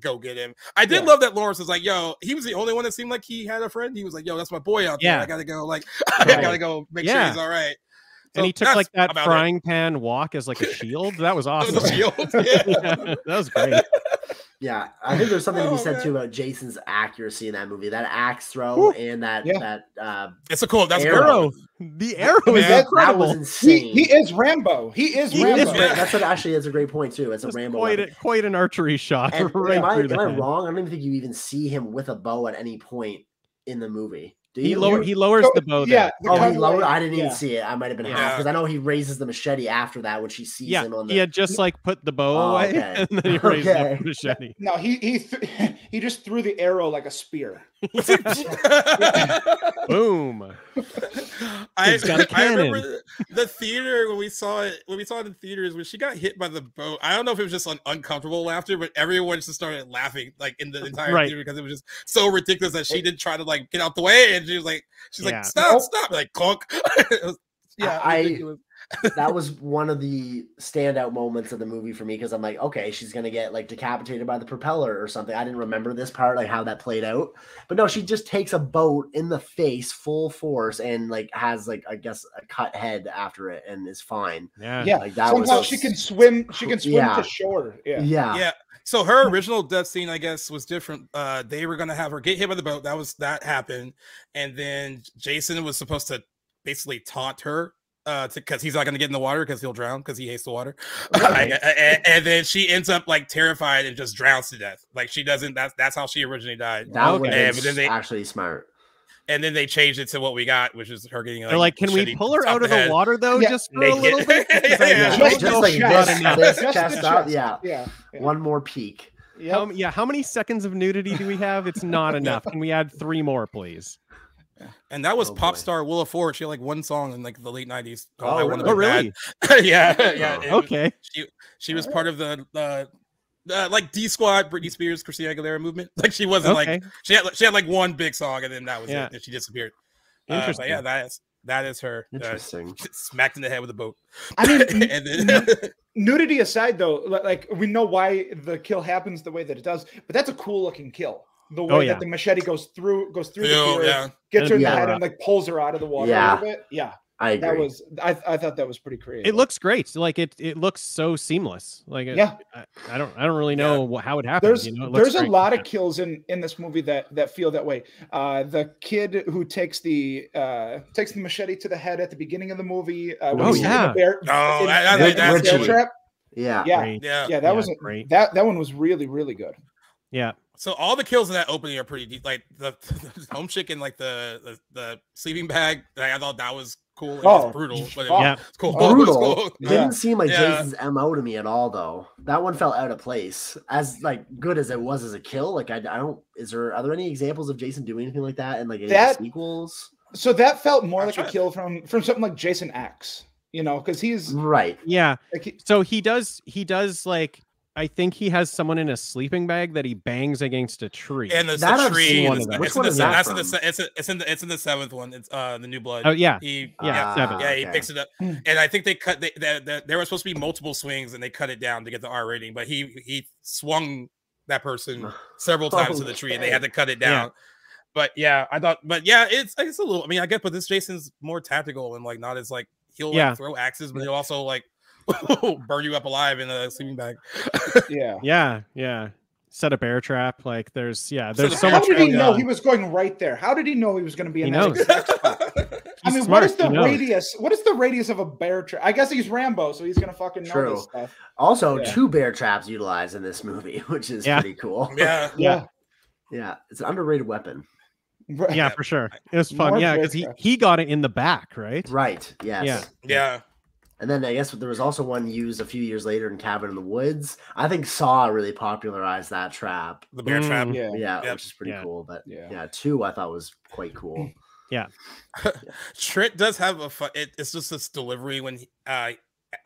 go get him. I did yeah. love that Lawrence was like, yo, he was the only one that seemed like he had a friend. He was like, yo, that's my boy out there. Yeah. I gotta go like right. I gotta go make yeah. sure he's all right. So and he took like that frying it. pan walk as like a shield. That was awesome. That was, shield, yeah. yeah, that was great. Yeah, I think there's something oh, to be said man. too about Jason's accuracy in that movie. That axe throw Woo. and that yeah. that uh, it's a cool. That's arrow. Cool. The arrow yeah. is that, incredible. That was insane. He, he is Rambo. He is he Rambo. Is, yeah. That's what actually is a great point too. It's Just a Rambo. Quite, a, quite an archery shot. And, right am, I, am I wrong? I don't even think you even see him with a bow at any point in the movie. Do he lower he lowers so, the bow yeah there. The oh he lowered I didn't yeah. even see it. I might have been yeah. half, because I know he raises the machete after that, which he sees yeah. him on the he had just like put the bow oh, away okay. and then he raised okay. the machete. No, he he th he just threw the arrow like a spear. Boom. I, got a cannon. I remember the theater when we saw it when we saw it in theaters, when she got hit by the bow. I don't know if it was just on uncomfortable laughter, but everyone just started laughing like in the entire right. theater, because it was just so ridiculous that she didn't try to like get out the way, and she was like she's yeah. like stop stop like clunk. was, yeah I that was one of the standout moments of the movie for me, because I'm like, okay, she's gonna get like decapitated by the propeller or something. I didn't remember this part, like how that played out, but no, she just takes a boat in the face full force and like has like I guess a cut head after it and is fine. Yeah, yeah. Like, that somehow was, she can swim. She can swim yeah. to shore. Yeah, yeah, yeah. So her original death scene, I guess, was different. Uh, they were gonna have her get hit by the boat. That was that happened, and then Jason was supposed to basically taunt her. Uh, because he's not going to get in the water because he'll drown because he hates the water, right. and, and then she ends up like terrified and just drowns to death. Like she doesn't. That's that's how she originally died. That okay. and, but then they, actually smart. And then they changed it to what we got, which is her getting. Like, they're like, can we pull her out of the head. water though, yeah. just for Naked. a little bit? yeah, yeah, yeah. Just, just like this, this just chest out. Yeah. yeah, yeah. One more peek. Yep. How, yeah. How many seconds of nudity do we have? It's not enough. Can we add three more, please? And that was oh, pop boy. star Willa Ford. She had like one song in like the late nineties. Oh, oh I really? Oh, really? yeah, yeah. Oh, okay. Was, she she was right. part of the uh, uh, like D Squad, Britney Spears, Christina Aguilera movement. Like she wasn't okay. like she had she had like one big song, and then that was yeah. it. And she disappeared. Interesting. Uh, yeah, that is that is her. Interesting. Uh, smacked in the head with a boat. I mean, and then nudity aside, though, like we know why the kill happens the way that it does, but that's a cool looking kill. The way oh, yeah. that the machete goes through, goes through Ew, the door, yeah. gets her in yeah. the head, and like pulls her out of the water yeah. a little bit. Yeah, I agree. That was, I, I thought that was pretty creative. It looks great. Like it, it looks so seamless. Like it, yeah, I, I don't, I don't really know yeah. how it happens. There's, you know, it looks there's a lot of kills in in this movie that that feel that way. Uh, the kid who takes the uh, takes the machete to the head at the beginning of the movie. Uh, oh yeah. Bear, oh, in, that, that, in, that's bear trap. Yeah, yeah, great. yeah. That yeah, was great. That that one was really really good. Yeah. So all the kills in that opening are pretty deep. Like the, the home chick and like the, the the sleeping bag. Like I thought that was cool. It oh, was brutal, but it, oh, yeah, it's cool. Brutal. It cool. Didn't yeah. seem like yeah. Jason's M O to me at all, though. That one felt out of place. As like good as it was as a kill, like I, I don't. Is there are there any examples of Jason doing anything like that in like that, sequels? So that felt more I like tried. a kill from from something like Jason X. You know, because he's right. Yeah. Like he, so he does. He does like. I think he has someone in a sleeping bag that he bangs against a tree. And there's a tree. Which one is that from? It's in the it's in the seventh one. It's uh the New Blood. Oh yeah, he, yeah, yeah, seven. yeah. Okay. He picks it up, and I think they cut. They, they, they, there were supposed to be multiple swings, and they cut it down to get the R rating. But he he swung that person several times oh, to the tree, and they had to cut it down. Yeah. But yeah, I thought. But yeah, it's it's a little. I mean, I get. But this Jason's more tactical and like not as like he'll yeah. like, throw axes, but he'll also like. burn you up alive in a sleeping bag. yeah. Yeah. Yeah. Set up air trap. Like there's, yeah, there's so, so much. How did he know on. he was going right there? How did he know he was going to be in he that knows. exact spot? I mean, smart. what is the radius? What is the radius of a bear trap? I guess he's Rambo, so he's going to fucking know True. this stuff. Also, yeah. two bear traps utilized in this movie, which is yeah. pretty cool. Yeah. Yeah. Yeah. It's an underrated weapon. Right. Yeah, for sure. It was fun. More yeah, because he, he got it in the back, right? Right. Yes. Yeah. Yeah. And then I guess there was also one used a few years later in Cabin in the Woods. I think Saw really popularized that trap. The bear mm, trap. Yeah. Yeah, yep. Which is pretty yeah. cool. But yeah. yeah, two I thought was quite cool. Yeah. yeah. Trent does have a fun, it, it's just this delivery when he, uh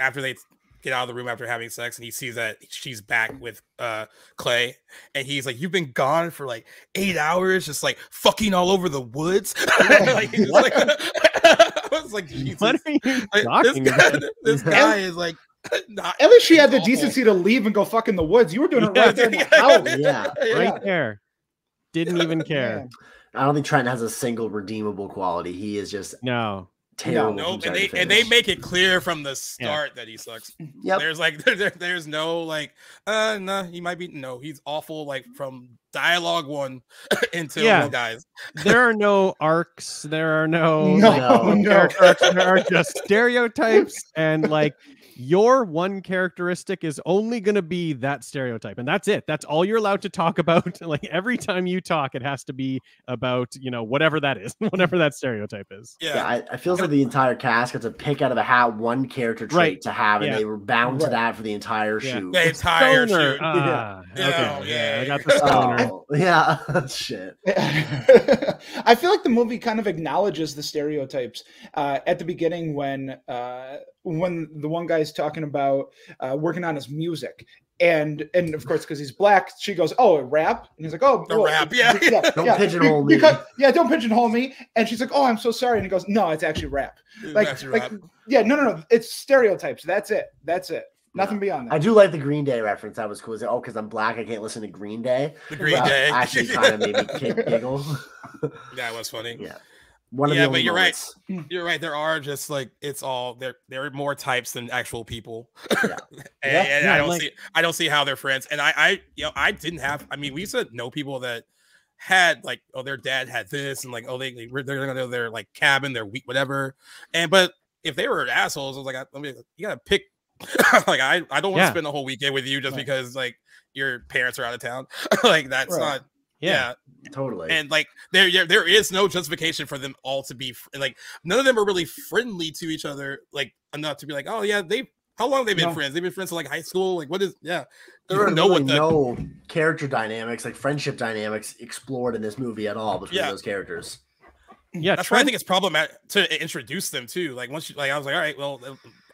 after they get out of the room after having sex and he sees that she's back with uh Clay and he's like, you've been gone for like eight hours just like fucking all over the woods. like, he's like, I was like, Jesus. What are you like, this guy, this guy is like not at least she had the decency to leave and go fuck in the woods. You were doing it right yeah, there in the house. Yeah, yeah. Right there. Didn't even care. I don't think Trent has a single redeemable quality. He is just no No, no, and they and they make it clear from the start yeah. that he sucks. Yeah, there's like there, there's no like uh no nah, he might be no he's awful like from dialogue one until yeah. the guys. There are no arcs. There are no, no, like, no. characters. There are just stereotypes and like. Your one characteristic is only going to be that stereotype, and that's it. That's all you're allowed to talk about. Like every time you talk, it has to be about, you know, whatever that is, whatever that stereotype is. Yeah, yeah I, I feel like the entire cast got to pick out of a hat one character trait right. to have, and yeah. they were bound right. to that for the entire yeah. shoot. The entire shoot. Uh, yeah. Okay. yeah, yeah, I got the stoner. Oh, yeah, shit. I feel like the movie kind of acknowledges the stereotypes uh, at the beginning when. Uh, when the one guy's talking about uh, working on his music and and of course because he's black she goes oh a rap and he's like oh the well, rap yeah, yeah don't yeah. pigeonhole me because, yeah don't pigeonhole me and she's like oh I'm so sorry and he goes no it's actually rap it's like, actually like rap. yeah no no no it's stereotypes that's it that's it Nothing beyond that. I do like the Green Day reference. That was cool. Is it, oh, because I'm black, I can't listen to Green Day. The Green well, Day actually kind of made me giggle. That was funny. Yeah. One yeah, but you're moments. right. You're right. There are just like it's all there. There are more types than actual people, yeah. and, yeah, and yeah, I don't like... see. I don't see how they're friends. And I, I, you know, I didn't have. I mean, we used to know people that had like, oh, their dad had this, and like, oh, they, they they're gonna go their like cabin, their week, whatever. And but if they were assholes, I was like, I, I mean, you gotta pick. like I, I don't want to yeah. spend the whole weekend with you just right. because like your parents are out of town. like that's right. not. Yeah, yeah, totally. And like there there is no justification for them all to be like none of them are really friendly to each other like enough to be like, oh yeah, they how long have they been no. friends? They've been friends to like high school. Like what is yeah. There are no really no character dynamics, like friendship dynamics explored in this movie at all between yeah. those characters. Yeah, that's Trent... why I think it's problematic to introduce them too. Like once you like I was like, all right, well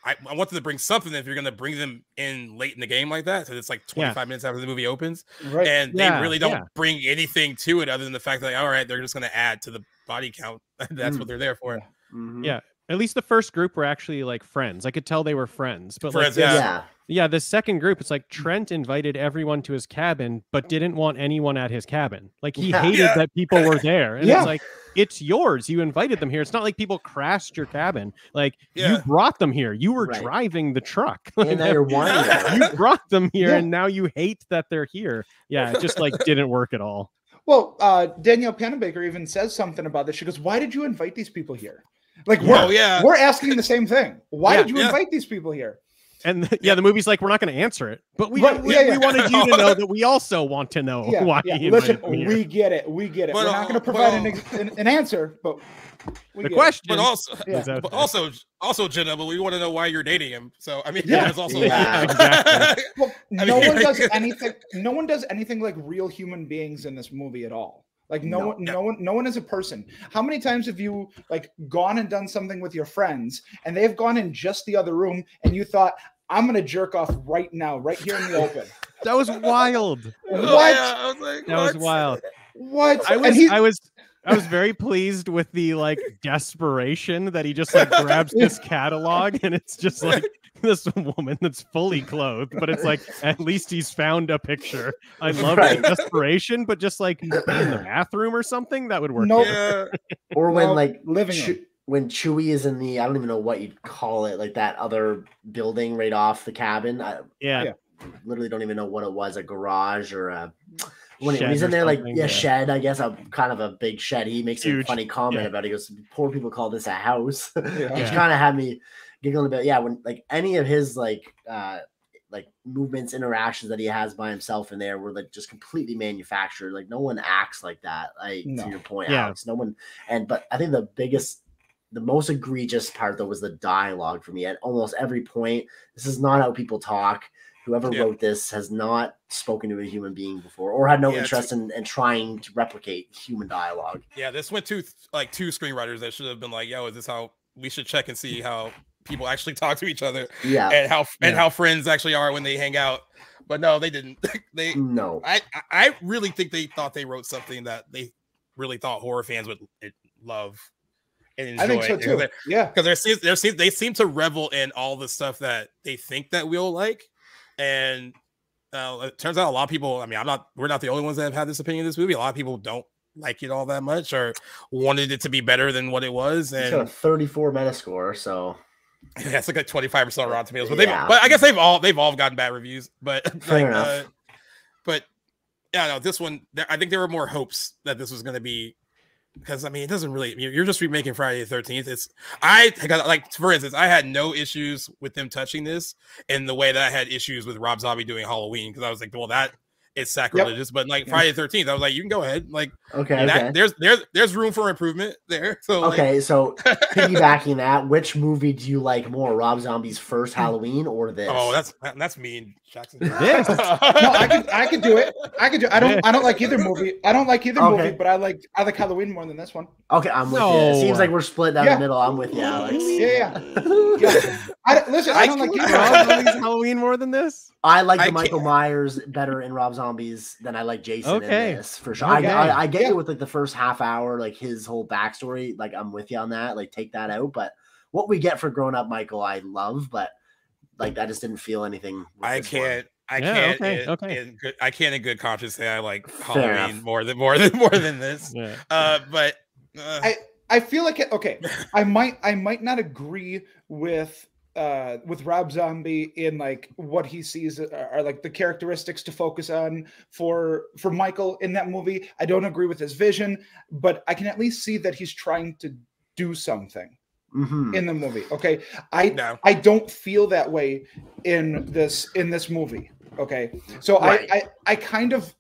I, I want them to bring something if you're going to bring them in late in the game like that. So it's like twenty-five yeah. minutes after the movie opens. Right. And yeah, they really don't yeah. bring anything to it other than the fact that, like, all right, they're just going to add to the body count. That's mm. what they're there for. Yeah. Mm-hmm. yeah. At least the first group were actually like friends. I could tell they were friends. But friends, like, yeah. yeah. Yeah. The second group, it's like Trent invited everyone to his cabin, but didn't want anyone at his cabin. Like he yeah. hated yeah. that people were there. And yeah. it's like, it's yours. You invited them here. It's not like people crashed your cabin. Like yeah. you brought them here. You were right. driving the truck. And now you're whining. Yeah. You brought them here yeah. and now you hate that they're here. Yeah. It just like didn't work at all. Well, uh, Danielle Panabaker even says something about this. She goes, why did you invite these people here? Like we're, oh, yeah. we're asking the same thing. Why yeah, did you yeah. invite these people here? And the, yeah, the movie's like, we're not going to answer it, but we right. we, yeah, we yeah. wanted you to know that we also want to know yeah, why. Yeah. Listen, we get it, we get it. But, we're not going to provide but, an, an, an answer, but we the question. But also, yeah. but okay. also, also, Jenna, but we want to know why you're dating him. So I mean, yeah, that's also yeah, exactly. well, no I mean, one does anything. No one does anything like real human beings in this movie at all. Like no, no one, no one, no one is a person. How many times have you like gone and done something with your friends and they've gone in just the other room and you thought, I'm going to jerk off right now, right here in the open. That was wild. What? Oh, yeah. I was like, that what? was wild. What? I was, he... I was, I was very pleased with the like desperation that he just like grabs this catalog and it's just like this woman that's fully clothed, but it's like at least he's found a picture. I love right. the desperation, but just like in the bathroom or something that would work. No, nope. yeah. Or when nope. like living. when Chewie is in the, I don't even know what you'd call it, like that other building right off the cabin. I, yeah. I literally don't even know what it was, a garage or a, when shed he's in there, like, yeah, yeah, shed, I guess, a kind of a big shed. He makes Huge. a funny comment yeah. about it. He goes, poor people call this a house. Which yeah. yeah. kind of had me giggling a bit. Yeah, when, like, any of his, like, uh, like movements, interactions that he has by himself in there were like just completely manufactured. Like no one acts like that. Like no. to your point, yeah. Alex, no one. And, but I think the biggest, the most egregious part though was the dialogue for me at almost every point. This is not how people talk. Whoever yeah. wrote this has not spoken to a human being before or had no yeah, interest in, in trying to replicate human dialogue. Yeah. This went to like two screenwriters that should have been like, yo, is this how we should check and see how people actually talk to each other yeah and how and yeah. how friends actually are when they hang out. But no, they didn't. they no I I really think they thought they wrote something that they really thought horror fans would love and enjoy. I think so too. Yeah, because there seems there seems they seem to revel in all the stuff that they think that we'll like, and uh, it turns out a lot of people, I mean, I'm not we're not the only ones that have had this opinion of this movie. A lot of people don't like it all that much or wanted it to be better than what it was. And it's got a thirty-four Metascore, so yeah, it's like a twenty-five percent Rotten Tomatoes, but they, yeah. but I guess they've all they've all gotten bad reviews. But like, uh, but yeah, no, this one, there, I think there were more hopes that this was going to be, because I mean, it doesn't really. You're just remaking Friday the thirteenth. It's I like for instance, I had no issues with them touching this in the way that I had issues with Rob Zombie doing Halloween, because I was like, well, that is sacrilegious. Yep. But like yeah. Friday the thirteenth, I was like, you can go ahead. Like okay, that, okay. there's there's there's room for improvement there. So okay, like, so piggybacking that, which movie do you like more, Rob Zombie's first Halloween or this? Oh, that's that's mean, Jackson. This no, I could I could do it. I could do. I don't I don't like either movie. I don't like either okay. movie, but I like I like Halloween more than this one. Okay, I'm with no. you. It seems like we're split down yeah. the middle. I'm with you, Alex. Yeah, yeah. yeah. I, listen, I don't I like either. Halloween more than this. I like I the Michael can't. Myers better in Rob Zombies than I like Jason okay. in this, for sure. Okay. I, I, I get yeah. it with like the first half hour, like his whole backstory. Like I'm with you on that. Like take that out, but what we get for grown up Michael, I love, but like I just didn't feel anything. With I can't. One. I yeah, can't. Okay, in, okay. In good, I can't in good conscience say I like Fair Halloween enough. more than more than more than this. yeah. Uh, but uh, I I feel like it, okay. I might I might not agree with. Uh, with Rob Zombie in like what he sees are, are like the characteristics to focus on for for Michael in that movie. I don't agree with his vision, but I can at least see that he's trying to do something mm-hmm. in the movie. Okay, I no. I don't feel that way in this in this movie. Okay, so right. I, I I kind of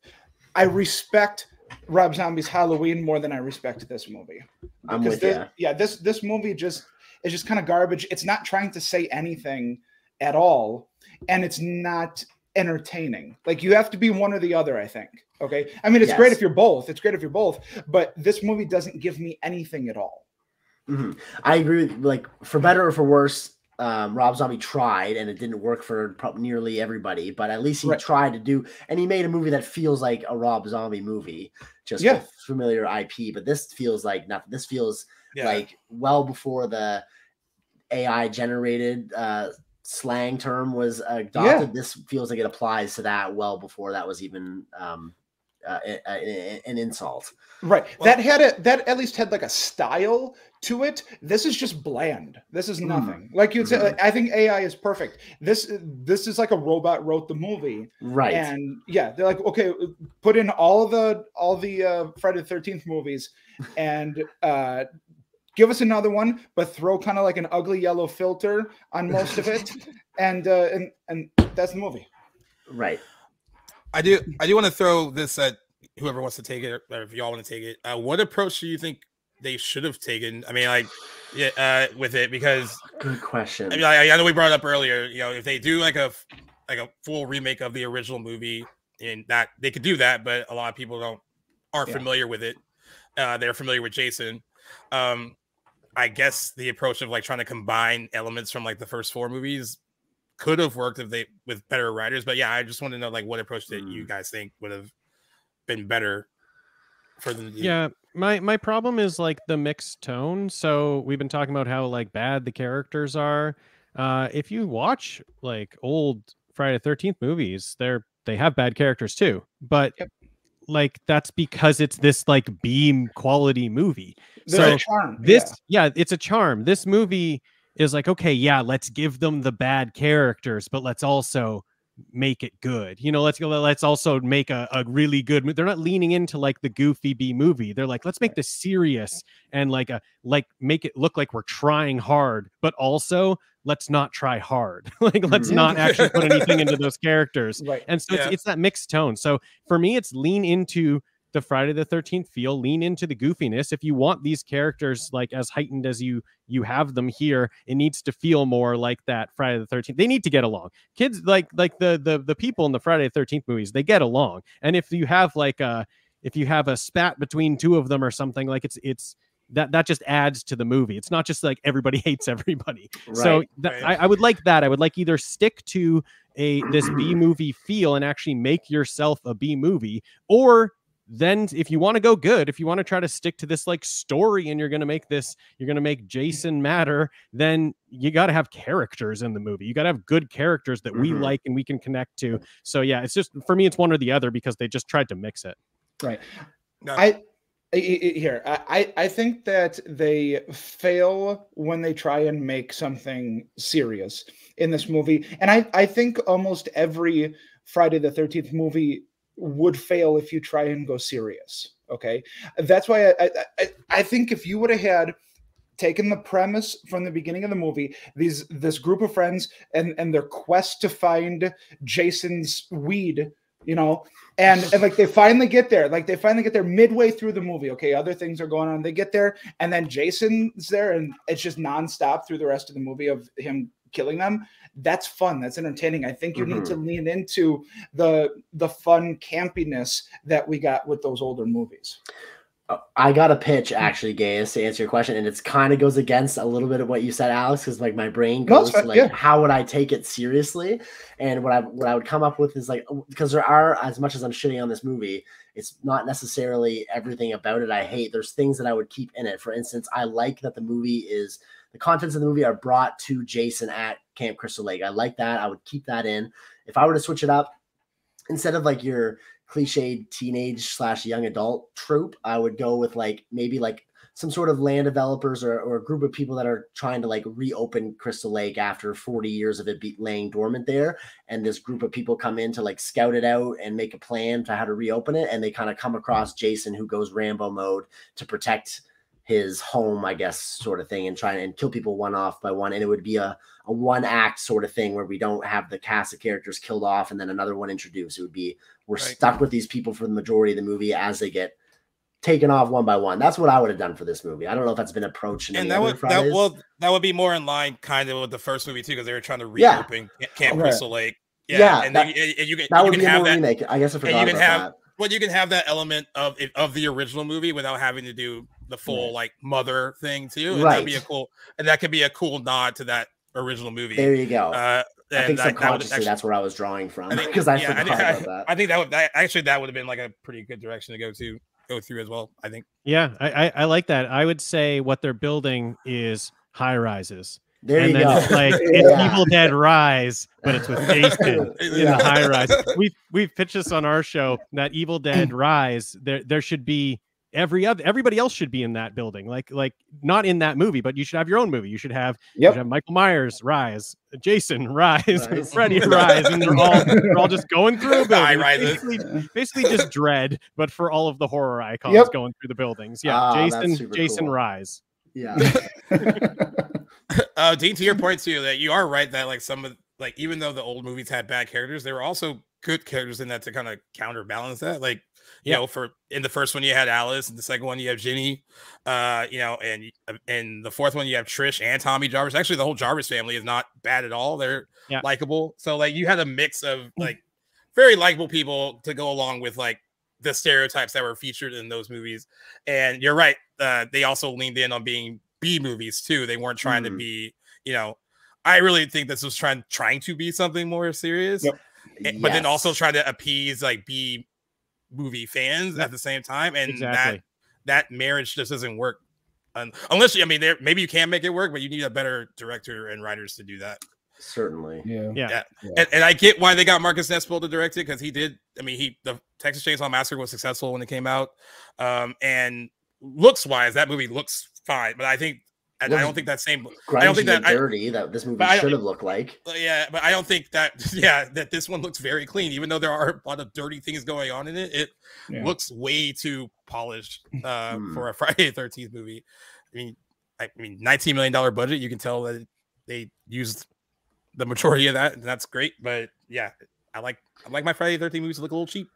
I respect Rob Zombie's Halloween more than I respect this movie. I'm with this, yeah, this this movie just. It's just kind of garbage. It's not trying to say anything at all, and it's not entertaining. Like, you have to be one or the other, I think. Okay? I mean, it's yes. great if you're both. It's great if you're both, but this movie doesn't give me anything at all. Mm-hmm. I agree with, like, for better or for worse, um, Rob Zombie tried, and it didn't work for nearly everybody, but at least he right. tried to do, and he made a movie that feels like a Rob Zombie movie, just yeah. with familiar I P, but this feels like nothing. This feels... Yeah. Like well before the A I generated uh, slang term was adopted, yeah. this feels like it applies to that well before that was even um, uh, a, a, an insult. Right. Well, that had a that at least had like a style to it. This is just bland. This is nothing. Mm-hmm. Like you'd say, like, I think A I is perfect. This this is like a robot wrote the movie. Right. And yeah, they're like, okay, put in all the all the uh, Friday the thirteenth movies and. Uh, Give us another one, but throw kind of like an ugly yellow filter on most of it, and uh, and and that's the movie. Right. I do. I do want to throw this at whoever wants to take it, or if y'all want to take it. Uh, what approach do you think they should have taken? I mean, like, yeah, uh, with it because. Good question. I mean, I, I know we brought it up earlier. You know, if they do like a like a full remake of the original movie, and that they could do that, but a lot of people don't aren't yeah. familiar with it. Uh, they're familiar with Jason. Um, I guess the approach of like trying to combine elements from like the first four movies could have worked if they with better writers. But yeah, I just want to know like what approach that mm. you guys think would have been better for the yeah. My my problem is like the mixed tone. So we've been talking about how like bad the characters are. Uh, if you watch like old Friday the thirteenth movies, they're they have bad characters too, but yep. like that's because it's this like B quality movie. There's so a charm. This yeah. yeah, it's a charm. This movie is like, okay, yeah, let's give them the bad characters, but let's also make it good. You know, let's go, let's also make a, a really good movie. They're not leaning into like the goofy B movie. They're like, let's make this serious and like a like make it look like we're trying hard, but also let's not try hard. Like, let's not actually put anything into those characters. Right. And so yeah. it's, it's that mixed tone. So for me, it's lean into the Friday the thirteenth feel, lean into the goofiness. If you want these characters like as heightened as you you have them here, it needs to feel more like that Friday the thirteenth. They need to get along. Kids like like the the the people in the Friday the thirteenth movies, they get along. And if you have like a if you have a spat between two of them or something, like it's it's that that just adds to the movie. It's not just like everybody hates everybody. Right, so that, right. I, I would like that. I would like either stick to a this B movie feel and actually make yourself a B movie, or then if you want to go good, if you want to try to stick to this like story and you're going to make this, you're going to make Jason matter, then you got to have characters in the movie. You got to have good characters that mm-hmm. we like and we can connect to. So yeah, it's just, for me, it's one or the other because they just tried to mix it. Right. No. I, I, here, I, I think that they fail when they try and make something serious in this movie. And I, I think almost every Friday the thirteenth movie would fail if you try and go serious. Okay. That's why I, I, I think if you would have had taken the premise from the beginning of the movie, these, this group of friends and, and their quest to find Jason's weed, you know, and, and like, they finally get there, like they finally get there midway through the movie. Okay. Other things are going on. They get there and then Jason's there and it's just nonstop through the rest of the movie of him killing them. That's fun. That's entertaining. I think you mm-hmm. need to lean into the the fun campiness that we got with those older movies. I got a pitch actually, Gaius, to answer your question, and it's kind of goes against a little bit of what you said, Alex, because like my brain goes no, to, like, yeah. how would I take it seriously? And what I what I would come up with is like, because there are, as much as I'm shitting on this movie, it's not necessarily everything about it I hate. There's things that I would keep in it. For instance, I like that the movie is. The contents of the movie are brought to Jason at Camp Crystal Lake. I like that. I would keep that in. If I were to switch it up, instead of like your cliched teenage slash young adult trope, I would go with like maybe like some sort of land developers or, or a group of people that are trying to like reopen Crystal Lake after forty years of it be laying dormant there. And this group of people come in to like scout it out and make a plan to how to reopen it. And they kind of come across Jason, who goes Rambo mode to protect his home, I guess, sort of thing, and try and kill people one off by one. And it would be a, a one act sort of thing where we don't have the cast of characters killed off and then another one introduced. It would be, we're right. stuck with these people for the majority of the movie as they get taken off one by one. That's what I would have done for this movie. I don't know if that's been approached. In and that would, that will, that would be more in line kind of with the first movie too, because they were trying to reopen yeah. Camp right. Crystal Lake. Yeah. yeah and that, then you, and you can, that you would can be have that. Remake. I guess I forgot and you can about have, that. Well, you can have that element of, of the original movie without having to do the full right. like mother thing too, and right. that'd be a cool, and that could be a cool nod to that original movie. There you go. Uh, I think subconsciously that actually, that's where I was drawing from because I, yeah, I forgot I, about that. I think that would that, actually that would have been like a pretty good direction to go to go through as well. I think. Yeah, I I, I like that. I would say what they're building is high rises. There and you then go. It's like it's yeah. Evil Dead Rise, but it's with Jason yeah. in the high rise. We we've pitched this on our show that Evil Dead Rise. There there should be. Every other everybody else should be in that building, like like not in that movie, but you should have your own movie. You should have, yep. you should have Michael Myers rise, Jason rise, nice. Freddy rise, and they're all they're all just going through a building. Basically, basically just Dread, but for all of the horror icons yep. going through the buildings. Yeah, ah, Jason Jason cool. rise. Yeah. uh, Dean, to your point too, that you are right that like some of like even though the old movies had bad characters, there were also good characters in that to kind of counterbalance that, like. You know, for in the first one you had Alice, and the second one you have Ginny, uh, you know, and and the fourth one you have Trish and Tommy Jarvis. Actually, the whole Jarvis family is not bad at all; they're yeah. likable. So, like, you had a mix of like very likable people to go along with like the stereotypes that were featured in those movies. And you're right; uh, they also leaned in on being B movies too. They weren't trying mm-hmm. to be, you know, I really think this was trying trying to be something more serious, yep. and, but yes. then also try to appease like B. movie fans at the same time, and exactly. that that marriage just doesn't work um, unless you, I mean, there maybe you can make it work, but you need a better director and writers to do that. Certainly. Yeah. Yeah. yeah. yeah. And, and I get why they got Marcus Nespel to direct it, because he did. I mean, he the Texas Chainsaw Massacre was successful when it came out. Um, and looks wise, that movie looks fine. But I think and I don't think that same I don't think that dirty I, that this movie should have looked like. Yeah, but I don't think that yeah, that this one looks very clean, even though there are a lot of dirty things going on in it. It yeah. looks way too polished uh hmm. for a Friday the thirteenth movie. I mean, I mean nineteen million dollar budget, you can tell that they used the majority of that, and that's great. But yeah, I like I like my Friday the thirteenth movies to look a little cheap.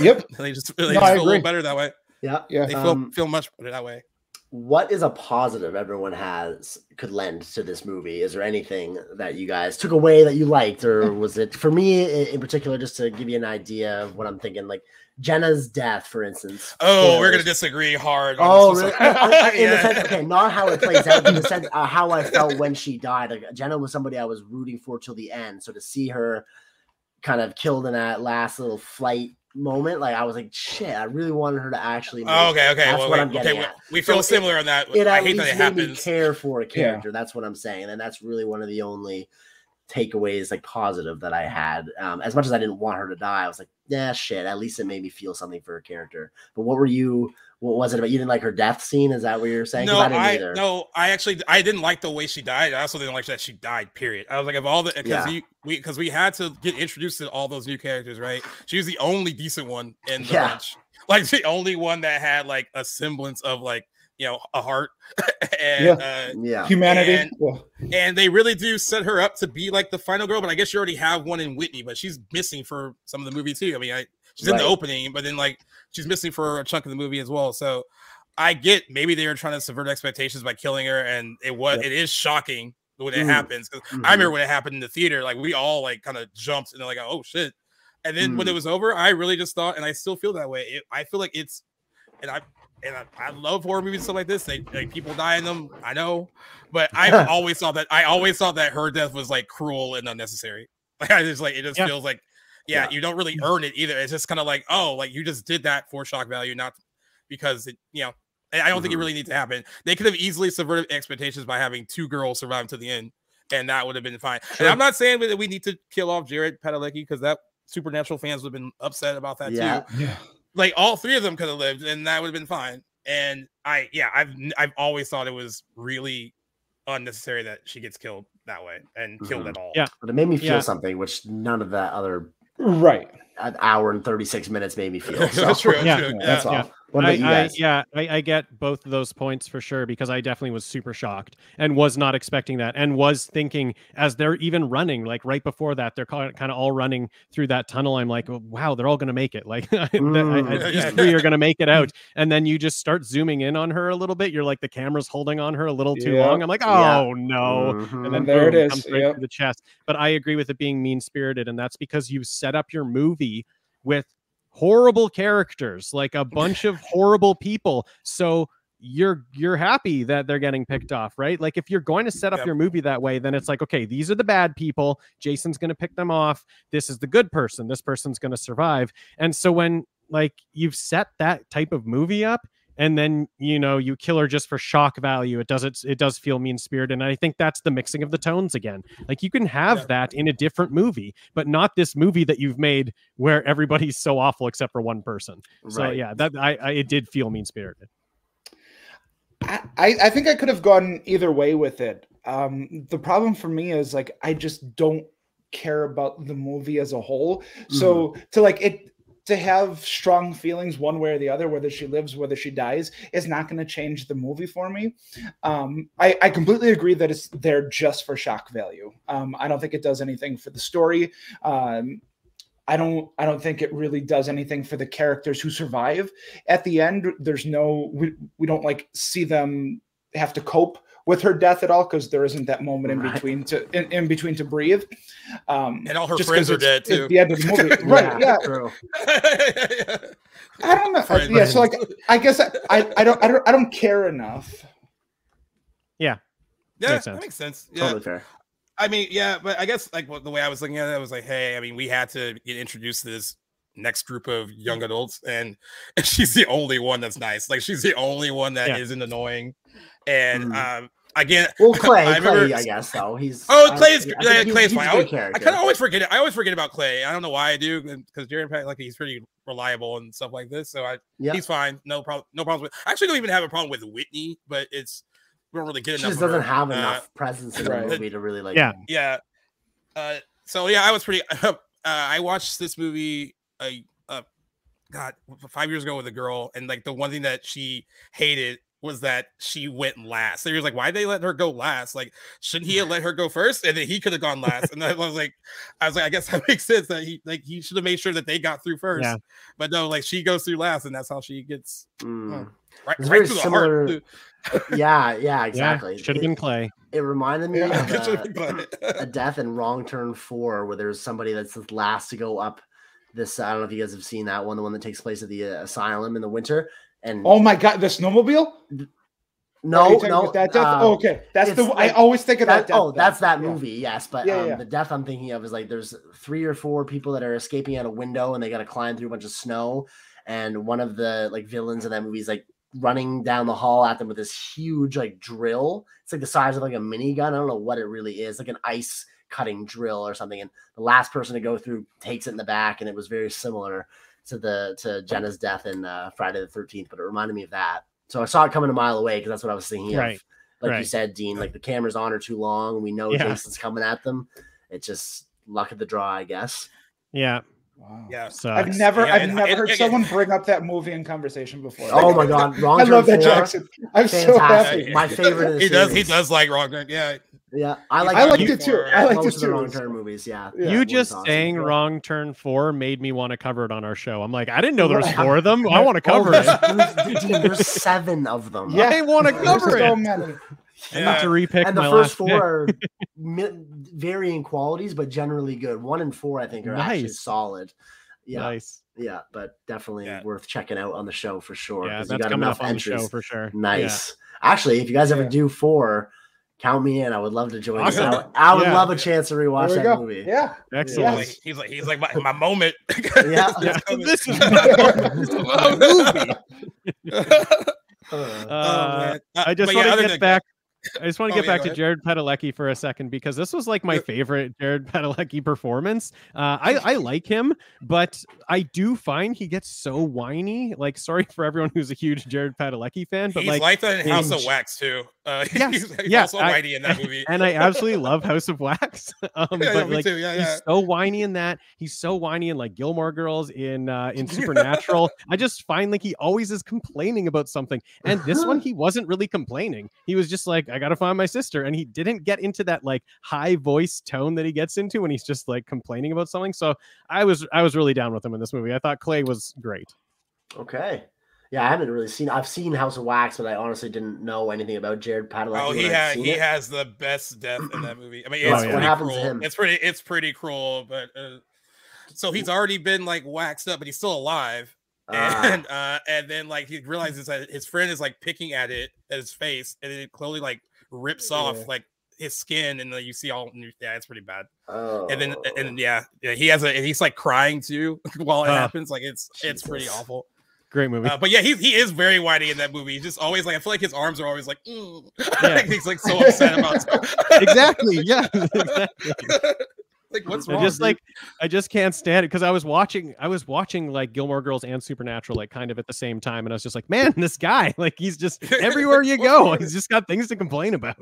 Yep. they just, they no, just feel agree. a little better that way. Yeah, yeah. They feel um, feel much better that way. What is a positive everyone has could lend to this movie? Is there anything that you guys took away that you liked, or was it for me in particular? Just to give you an idea of what I'm thinking, like Jenna's death, for instance. Oh, and, we're gonna disagree hard. Oh, really? I, I, in yeah. the sense, okay, not how it plays out, in the sense uh, how I felt when she died. Like Jenna was somebody I was rooting for till the end, so to see her kind of killed in that last little flight moment, like I was like, shit, I really wanted her to actually make oh, okay okay that's well, what wait, I'm getting okay, at. We feel so similar it, on that it, I hate that it happens care for a character yeah. that's what I'm saying, and that's really one of the only takeaways, like positive, that I had. Um as much as I didn't want her to die, I was like, yeah, shit, at least it made me feel something for her character. But what were you what was it about? You didn't like her death scene, is that what you're saying? No, I didn't I, either. no I actually I didn't like the way she died. I also didn't like that she died, period. I was like, of all the because yeah. you we because we had to get introduced to all those new characters, right? She was the only decent one in the yeah. bunch, like the only one that had like a semblance of like, you know, a heart and yeah. Uh, yeah. humanity. And, yeah. and they really do set her up to be like the final girl, but I guess you already have one in Whitney, but she's missing for some of the movie too. I mean, I, she's right. in the opening, but then like she's missing for a chunk of the movie as well. So I get maybe they were trying to subvert expectations by killing her, and it was yeah. it is shocking when it mm. happens. Because mm-hmm. I remember when it happened in the theater, like we all like kind of jumped and they're like, oh shit. And then mm. when it was over, I really just thought, and I still feel that way. It, I feel like it's, and I. And I, I love horror movies and stuff like this. They like people die in them. I know, but I always thought that I always thought that her death was like cruel and unnecessary. Like I just like it just yeah. feels like, yeah, yeah, you don't really earn it either. It's just kind of like, oh, like you just did that for shock value, not because it, you know. I don't mm-hmm. think it really needs to happen. They could have easily subverted expectations by having two girls survive to the end, and that would have been fine. Sure. And I'm not saying that we need to kill off Jared Padalecki, because that Supernatural fans would have been upset about that yeah. too. Yeah. Like all three of them could have lived, and that would have been fine. And I, yeah, I've I've always thought it was really unnecessary that she gets killed that way and mm-hmm. killed at all. Yeah, but it made me feel yeah. something, which none of that other right an hour and thirty six minutes made me feel. So. That's true. Yeah, true. That's yeah. all. Yeah. What about I, you guys? I, yeah, I, I get both of those points for sure, because I definitely was super shocked and was not expecting that, and was thinking as they're even running, like right before that, they're kind of all running through that tunnel. I'm like, oh, wow, they're all going to make it. Like mm. I, I, these three are going to make it out. And then you just start zooming in on her a little bit. You're like, the camera's holding on her a little too yeah. long. I'm like, oh yeah. no. Mm-hmm. And then there boom, it is. Yep. Through the chest. But I agree with it being mean spirited. And that's because you set up your movie with horrible characters, like a bunch of horrible people, so you're you're happy that they're getting picked off, right? Like if you're going to set up yep. your movie that way, then it's like, okay, these are the bad people, Jason's going to pick them off, this is the good person, this person's going to survive. And so when like you've set that type of movie up, and then, you know, you kill her just for shock value, it does it, it does feel mean-spirited. And I think that's the mixing of the tones again. Like, you can have yeah. that in a different movie, but not this movie that you've made where everybody's so awful except for one person. Right. So, yeah, that I, I it did feel mean-spirited. I, I think I could have gone either way with it. Um, the problem for me is, like, I just don't care about the movie as a whole. Mm-hmm. So, to, like, it... to have strong feelings one way or the other, whether she lives, whether she dies, is not going to change the movie for me. Um, I, I completely agree that it's there just for shock value. Um, I don't think it does anything for the story. Um, I don't. I don't think it really does anything for the characters who survive. At the end, there's no. We we don't like see them have to cope with her death at all, because there isn't that moment in right. between to in, in between to breathe, um, and all her friends are dead too. The end of the movie, right? Yeah, yeah. I don't know. Friends. Yeah, so like, I guess I, I, I don't I don't I don't care enough. Yeah, yeah, makes that makes sense. Yeah, totally fair. I mean, yeah, but I guess like the way I was looking at it was like, hey, I mean, we had to get introduced to this next group of young adults, and she's the only one that's nice. Like, she's the only one that yeah. isn't annoying, and mm-hmm. um. Again, well, Clay, I, remember, Clay, I guess so. He's oh, Clay's I, yeah, he, Clay's he's fine. I, I kind of always forget. It. I always forget about Clay. I don't know why I do, because Jared Padalecki, he's pretty reliable and stuff like this. So I, yeah. he's fine. No problem. No problems with. I actually don't even have a problem with Whitney, but it's we don't really get she enough. She just doesn't her. have enough uh, presence in the movie to really like. Yeah, him. yeah. Uh, so yeah, I was pretty. Uh, I watched this movie. Uh, uh, God, five years ago with a girl, and like the one thing that she hated was that she went last. So he was like, why'd they let her go last? Like, shouldn't he have let her go first? And then he could have gone last. And I was like, I was like, I guess that makes sense that he like he should have made sure that they got through first. Yeah. But no, like she goes through last, and that's how she gets mm. uh, right, right through similar... the heart. yeah, yeah, exactly. Yeah, should have been Clay. It reminded me yeah, of a, a death in Wrong Turn four, where there's somebody that's the last to go up this. I don't know if you guys have seen that one, the one that takes place at the uh, asylum in the winter. And oh my god, the snowmobile? No, no. That death? Um, oh, okay. That's the like, I always think of that. that death, oh, though. that's that movie, yeah. yes. But yeah, um, yeah. the death I'm thinking of is like there's three or four people that are escaping out a window, and they got to climb through a bunch of snow. And one of the like villains in that movie is like running down the hall at them with this huge like drill. It's like the size of like a minigun. I don't know what it really is, like an ice cutting drill or something. And the last person to go through takes it in the back, and it was very similar to the to Jenna's death in uh, Friday the thirteenth, but it reminded me of that. So I saw it coming a mile away, because that's what I was thinking right. of. Like right. you said, Dean, like the camera's on her too long, and we know yeah. Jason's coming at them. It's just luck of the draw, I guess. Yeah. Wow. Yeah. So I've never yeah, I've and, never and, heard and, someone and, bring up that movie in conversation before. Oh my god, Wrong I Turn love that four. Jackson. I'm Fantastic. so happy. My favorite is he does series. he does like Wrong Turn. Yeah. Yeah, I like I liked it too. I liked it too. Wrong Turn movies, yeah. yeah. You just awesome. saying Wrong Turn four made me want to cover it on our show. I'm like, I didn't know there was four of them. I want to cover oh, it. There's, there's seven of them. Yeah, I want to cover it. So many. Yeah. Not to repick and the my first four are varying qualities, but generally good. One and four, I think, are nice. actually solid. Yeah. Nice. Yeah, but definitely yeah. worth checking out on the show for sure. Yeah, that's you got coming enough up on entries. the show for sure. Nice. Yeah. Actually, if you guys ever yeah. do four, count me in. I would love to join. Awesome. I would, I would yeah. love a chance to rewatch that go. movie. Yeah, excellent. Yes. He's like, he's like, he's like my, my moment. yeah, yeah. this is my movie. uh, uh, I just want to yeah, get back. I just want to oh, get yeah, back to Jared Padalecki for a second, because this was like my favorite Jared Padalecki performance. Uh, I, I like him, but I do find he gets so whiny. Like, sorry for everyone who's a huge Jared Padalecki fan, but he's like, like that in House of Wax too. Uh, yes, he's, he's yes, also whiny I, in that movie. And I absolutely love House of Wax. Um, yeah, but yeah, like, yeah, yeah. he's so whiny in that. He's so whiny in like Gilmore Girls, in uh, in Supernatural. I just find like he always is complaining about something. And this one, he wasn't really complaining. He was just like, I gotta find my sister, and he didn't get into that like high voice tone that he gets into when he's just like complaining about something. So I was I was really down with him in this movie. I thought Clay was great. Okay, yeah, I haven't really seen. I've seen House of Wax, but I honestly didn't know anything about Jared Padalecki. Oh, he had, he it. has the best death in that movie. I mean, it's oh, yeah. what happens cruel. to him? It's pretty it's pretty cruel, but uh, so he's already been like waxed up, but he's still alive. Uh, and uh and then like he realizes that his friend is like picking at it at his face, and it clearly like rips yeah. off like his skin, and then you see all yeah it's pretty bad. Oh. And then and yeah, yeah he has a and he's like crying too while it uh, happens. Like it's Jesus. it's pretty awful. Great movie. Uh, but yeah, he he is very whiny in that movie. He's just always like, I feel like his arms are always like mm. yeah. he's like so upset about exactly yeah exactly. Like what's wrong? I just dude? like I just can't stand it, because I was watching I was watching like Gilmore Girls and Supernatural like kind of at the same time, and I was just like, man, this guy, like he's just everywhere you go, he's just got things to complain about.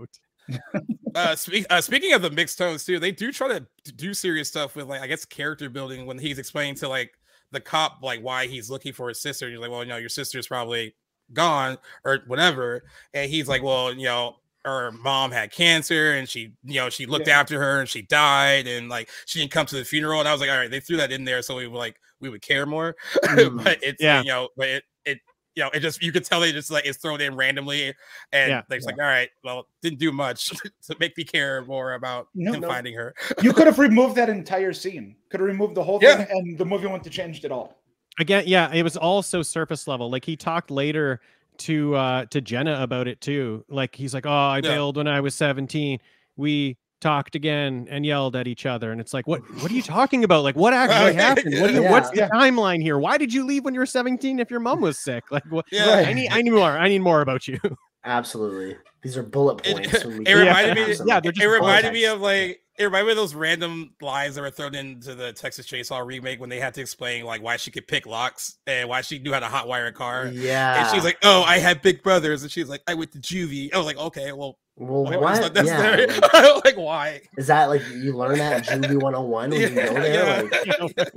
uh, speak, uh, speaking of the mixed tones too, they do try to do serious stuff with like I guess character building when he's explaining to like the cop like why he's looking for his sister. And you're like, well, you know, your sister's probably gone or whatever, and he's like, well, you know, her mom had cancer, and she, you know, she looked yeah. after her, and she died, and like she didn't come to the funeral. And I was like, all right, they threw that in there so we were like we would care more. Mm. But it's yeah. you know, but it it you know, it just you could tell they just like it's thrown in randomly, and yeah. they're yeah. like, all right, well, didn't do much to make me care more about no, him no. finding her. You could have removed that entire scene, could have removed the whole yeah. thing, and the movie wouldn't have changed at all. Again, yeah, it was all so surface level. Like he talked later to uh to Jenna about it too. Like he's like, oh, I yeah. bailed when I was seventeen. We talked again and yelled at each other. And it's like, what what are you talking about? Like what actually happened? What you, yeah. what's the yeah. timeline here? Why did you leave when you were seventeen if your mom was sick? Like what yeah. I need I need more. I need more about you. Absolutely. These are bullet points. It, when we it reminded me. Them. Yeah, they're just it reminded me of like it reminded me of those random lines that were thrown into the Texas Chainsaw remake when they had to explain like why she could pick locks and why she knew how to hotwire a car. Yeah. And she's like, "Oh, I had big brothers," and she's like, "I went to juvie." I was like, "Okay, well." Well, like, what? Yeah, like, like, why? Is that like you learn that Juvie one oh one when yeah, you go there? Yeah. Like,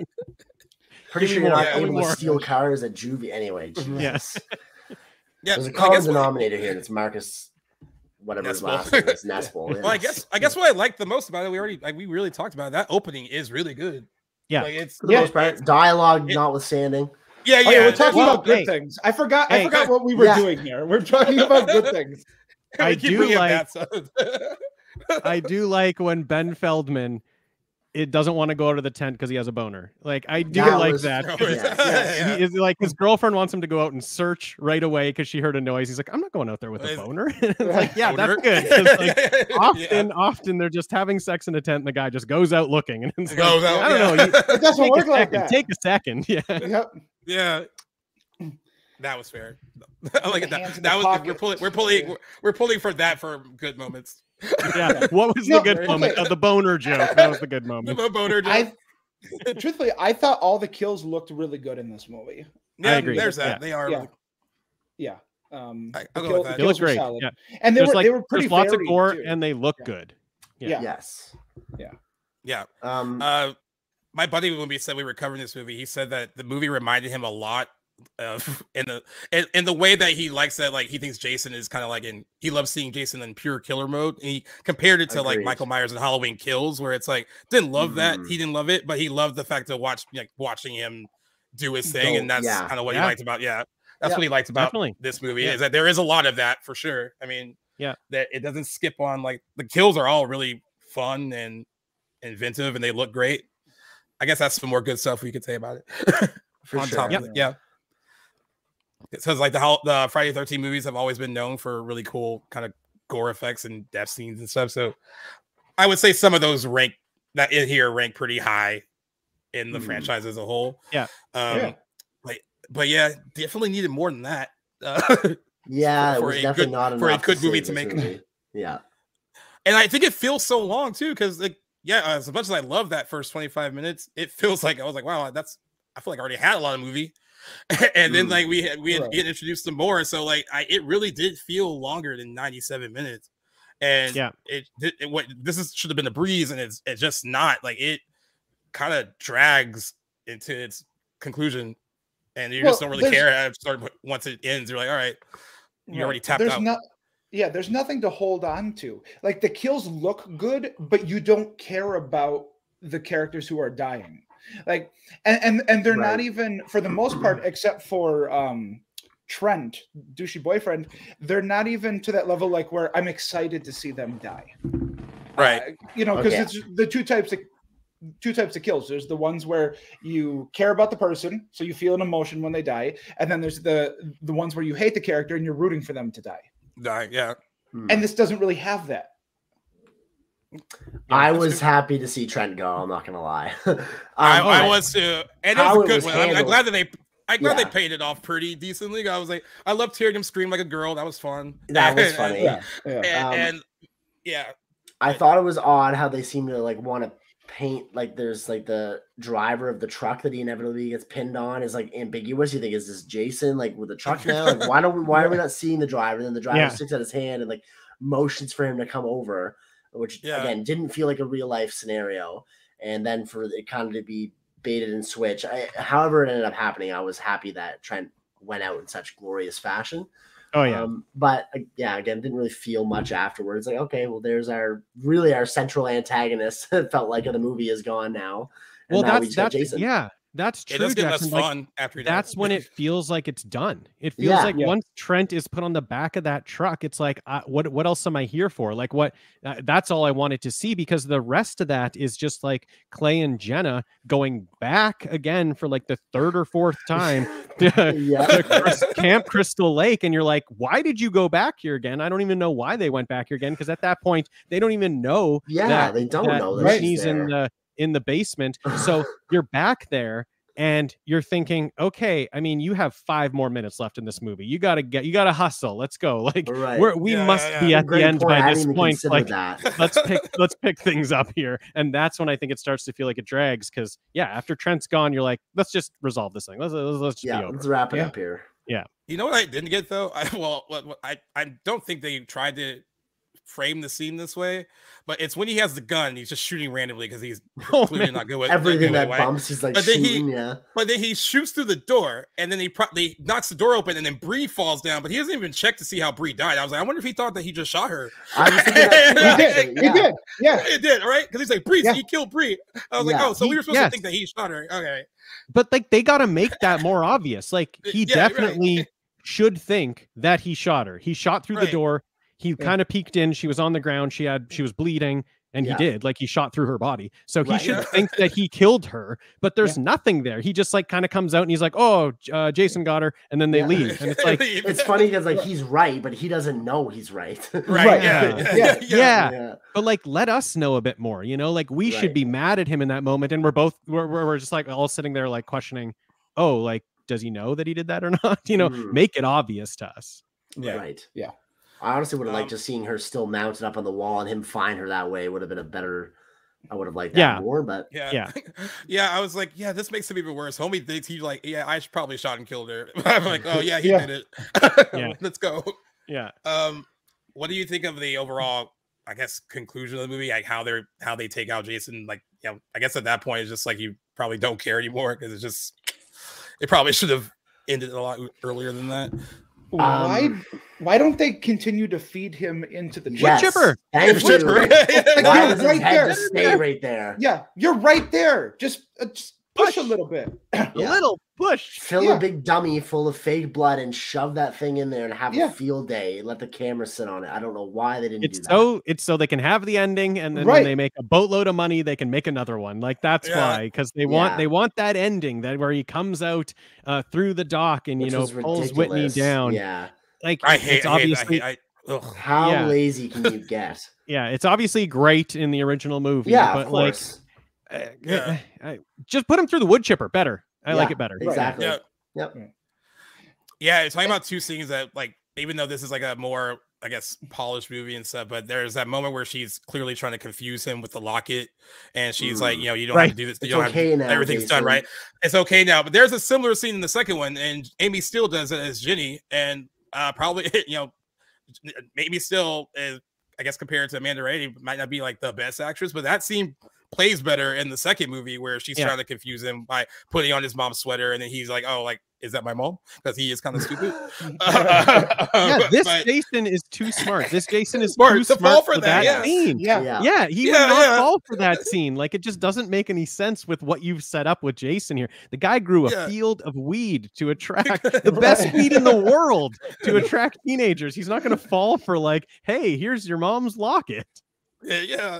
pretty sure you're not yeah, able more. to steal cars at Juvie anyway. Yes. Yeah. There's a common denominator what, here. It's Marcus, whatever his last name is, Nespel. Yeah. Yes. Well, I guess I guess what I like the most about it, we already like we really talked about it. That opening is really good. Yeah. Like, it's for the yeah, most part, dialogue it, notwithstanding. Yeah, yeah. Oh, yeah, we're talking well, about good hey, things. I forgot. Hey, I forgot what we were yeah. doing here. We're talking about good things. I do like I do like when Ben Feldman it doesn't want to go out of the tent because he has a boner. Like I do that like was, that. No, yeah. Yeah. He is like his girlfriend wants him to go out and search right away because she heard a noise. He's like, I'm not going out there with a boner. It's like, yeah, that's good. Like, often, yeah. often they're just having sex in a tent and the guy just goes out looking and it's like, goes out, I don't yeah. know. You, it doesn't work like that. Take a second. Yeah. Yep. Yeah. That was fair. I like that. That was pocket. we're pulling we're pulling we're, we're pulling for that for good moments. Yeah. What was no, the good moment? Oh, the boner joke. That was the good moment. The boner joke. I, truthfully, I thought all the kills looked really good in this movie. Yeah, I agree. There's that. Yeah. They are. Yeah. Really... yeah. Um, I, I'll the go kill, with that. They look great. Yeah. And they there's were like, they were pretty. There's lots of gore too. And they look yeah. good. Yeah. yeah. Yes. Yeah. Yeah. Um. Uh, my buddy, when we said we were covering this movie, he said that the movie reminded him a lot. Uh, in the in, in the way that he likes that, like he thinks Jason is kind of like in he loves seeing Jason in pure killer mode. And he compared it to Agreed. like Michael Myers and Halloween Kills, where it's like didn't love mm. that he didn't love it, but he loved the fact of watch like watching him do his thing, and that's yeah. kind of what yeah. he liked about yeah. That's yeah. what he liked about Definitely. this movie yeah. is that there is a lot of that for sure. I mean, yeah, that it doesn't skip on like the kills are all really fun and inventive, and they look great. I guess that's some more good stuff we could say about it. For on sure. top, yep. yeah. yeah. It says like the the Friday the thirteenth movies have always been known for really cool kind of gore effects and death scenes and stuff. So I would say some of those rank that in here rank pretty high in the mm. franchise as a whole. Yeah. Um, yeah. But, but yeah, definitely needed more than that. Uh, yeah. For, it was a, definitely good, not for a good movie to make. Movie. Yeah. And I think it feels so long too. Cause like, yeah, as much as I love that first twenty-five minutes, it feels like I was like, wow, that's, I feel like I already had a lot of movie. And then like we had we had right. get introduced to more, so like I it really did feel longer than ninety-seven minutes, and yeah, it, it, it what this is should have been a breeze, and it's it's just not like it kind of drags into its conclusion, and you well, just don't really care how it started once it ends. You're like, all right, you right. already tapped there's out. No, yeah, there's nothing to hold on to. Like the kills look good, but you don't care about the characters who are dying. Like and and, and they're right. not even for the most part, except for um Trent, douchey boyfriend, they're not even to that level like where I'm excited to see them die. Right. Uh, you know, because okay. it's the two types of two types of kills. There's the ones where you care about the person, so you feel an emotion when they die, and then there's the the ones where you hate the character and you're rooting for them to die. Die, yeah. Hmm. And this doesn't really have that. Yeah, I was good. happy to see Trent go. I'm not gonna lie. um, I, I was too, and it was a good one. I mean, I'm glad that they, I'm glad yeah. they paid it off pretty decently. I was like, I loved hearing him scream like a girl. That was fun. That was funny. yeah. Yeah. And, um, and yeah, I thought it was odd how they seemed to like want to paint like there's like the driver of the truck that he inevitably gets pinned on is like ambiguous. You think is this Jason like with the truck now? Like, why don't we, why are we not seeing the driver? And then the driver yeah. sticks out his hand and like motions for him to come over. Which yeah. again didn't feel like a real life scenario, and then for it kind of to be baited and switch. I, however, it ended up happening. I was happy that Trent went out in such glorious fashion. Oh yeah, um, but uh, yeah, again, didn't really feel much afterwards. Like okay, well, there's our really our central antagonist. It felt like the movie is gone now. And well, now that's we that's Jason. yeah, that's true. It Jackson. Like, fun after that's when it feels like it's done. It feels yeah, like yeah. once Trent is put on the back of that truck, it's like, uh, what what else am I here for? Like what? Uh, that's all I wanted to see, because the rest of that is just like Clay and Jenna going back again for like the third or fourth time to, yeah. to Camp Crystal Lake, and you're like, why did you go back here again? I don't even know why they went back here again, because at that point they don't even know. Yeah, that, they don't that know that she's in the. in the basement. So you're back there And you're thinking, okay, I mean, you have five more minutes left in this movie. You gotta get, you gotta hustle. Let's go. Like right. we're, we yeah, must yeah, yeah. be at Great the end point. by this point. Like, let's pick, let's pick things up here. And that's when I think it starts to feel like it drags. Because yeah, after Trent's gone, you're like, let's just resolve this thing. Let's let's, let's just yeah, be over. Let's wrap it yeah. up here. Yeah. You know what I didn't get though? I, well, I I don't think they tried to frame the scene this way, but it's when he has the gun and he's just shooting randomly because he's oh, clearly man. not good with everything that bumps. He's like, but shooting, then he, yeah. but then he shoots through the door and then he probably knocks the door open and then Bree falls down, but he doesn't even check to see how Bree died. I was like, I wonder if he thought that he just shot her. That, he did, yeah. he did, yeah, he did, right? Because he's like, Bree, yeah. he killed Bree. I was yeah. like, oh, so he, we were supposed yes. to think that he shot her, okay? But like, they got to make that more obvious. Like, he yeah, definitely right. should think that he shot her. He shot through right. the door. He yeah. kind of peeked in. She was on the ground. She had, she was bleeding, and yeah. he did. Like, he shot through her body. So right. he should think that he killed her, but there's yeah. nothing there. He just like kind of comes out and he's like, oh, uh, Jason got her. And then they yeah. leave. And it's like, it's funny because like he's right, but he doesn't know he's right. Right. right. Yeah. Yeah. Yeah. Yeah. yeah. Yeah. But like, let us know a bit more, you know, like we right. should be mad at him in that moment. And we're both, we're, we're just like all sitting there like questioning, oh, like, does he know that he did that or not? You know, mm. make it obvious to us. Yeah. Right. Yeah. I honestly would have liked um, just seeing her still mounted up on the wall and him find her that way. Would have been a better. I would have liked that yeah. more, but yeah, yeah, yeah. I was like, yeah, this makes it even worse. Homie thinks he's like, yeah, I should probably shot and killed her. I'm like, oh yeah, he yeah. did it. yeah. Let's go. Yeah. Um, what do you think of the overall, I guess, conclusion of the movie? Like how they're how they take out Jason? Like, yeah, I guess at that point it's just like you probably don't care anymore because it's just it probably should have ended a lot earlier than that. Why um, why don't they continue to feed him into the yes, chipper? Thank you. You're right there. Stay right there. Yeah, you're right there. Just, uh, just push, push a little bit. Yeah. A little push. Fill yeah. a big dummy full of fake blood and shove that thing in there and have yeah. a field day. Let the camera sit on it. I don't know why they didn't it's do that. So, it's so they can have the ending, and then right. when they make a boatload of money, they can make another one. Like that's yeah. why, because they want yeah. they want that ending that where he comes out uh, through the dock and Which you know pulls Whitney down. Yeah, like I hate. It's I hate obviously, I hate, I, how yeah. lazy can you get? yeah, it's obviously great in the original movie. Yeah, but of course. like. Uh, yeah. I, I, just put him through the wood chipper. Better. I yeah, like it better. Exactly. Yeah. Yep. Yeah. It's talking about two scenes that, like, even though this is like a more, I guess, polished movie and stuff, but there's that moment where she's clearly trying to confuse him with the locket, and she's mm. like, you know, you don't right. have to do this. You it's don't okay have to, now, everything's Jason. done right. It's okay now. But there's a similar scene in the second one, and Amy Steele does it as Jenny, and uh, probably you know, Amy Steele is, I guess, compared to Amanda Rae, might not be like the best actress, but that scene plays better in the second movie where she's yeah. trying to confuse him by putting on his mom's sweater, and then he's like, oh, like, is that my mom? Because he is kind of stupid. uh, yeah, but, this but, Jason is too smart. This Jason is smart, too smart to fall for, for that, that yeah. scene. Yeah, yeah, yeah he yeah, would not yeah. fall for that scene. Like, it just doesn't make any sense with what you've set up with Jason here. The guy grew a yeah. field of weed to attract the best weed in the world to attract teenagers. He's not going to fall for like, hey, here's your mom's locket. Yeah, yeah.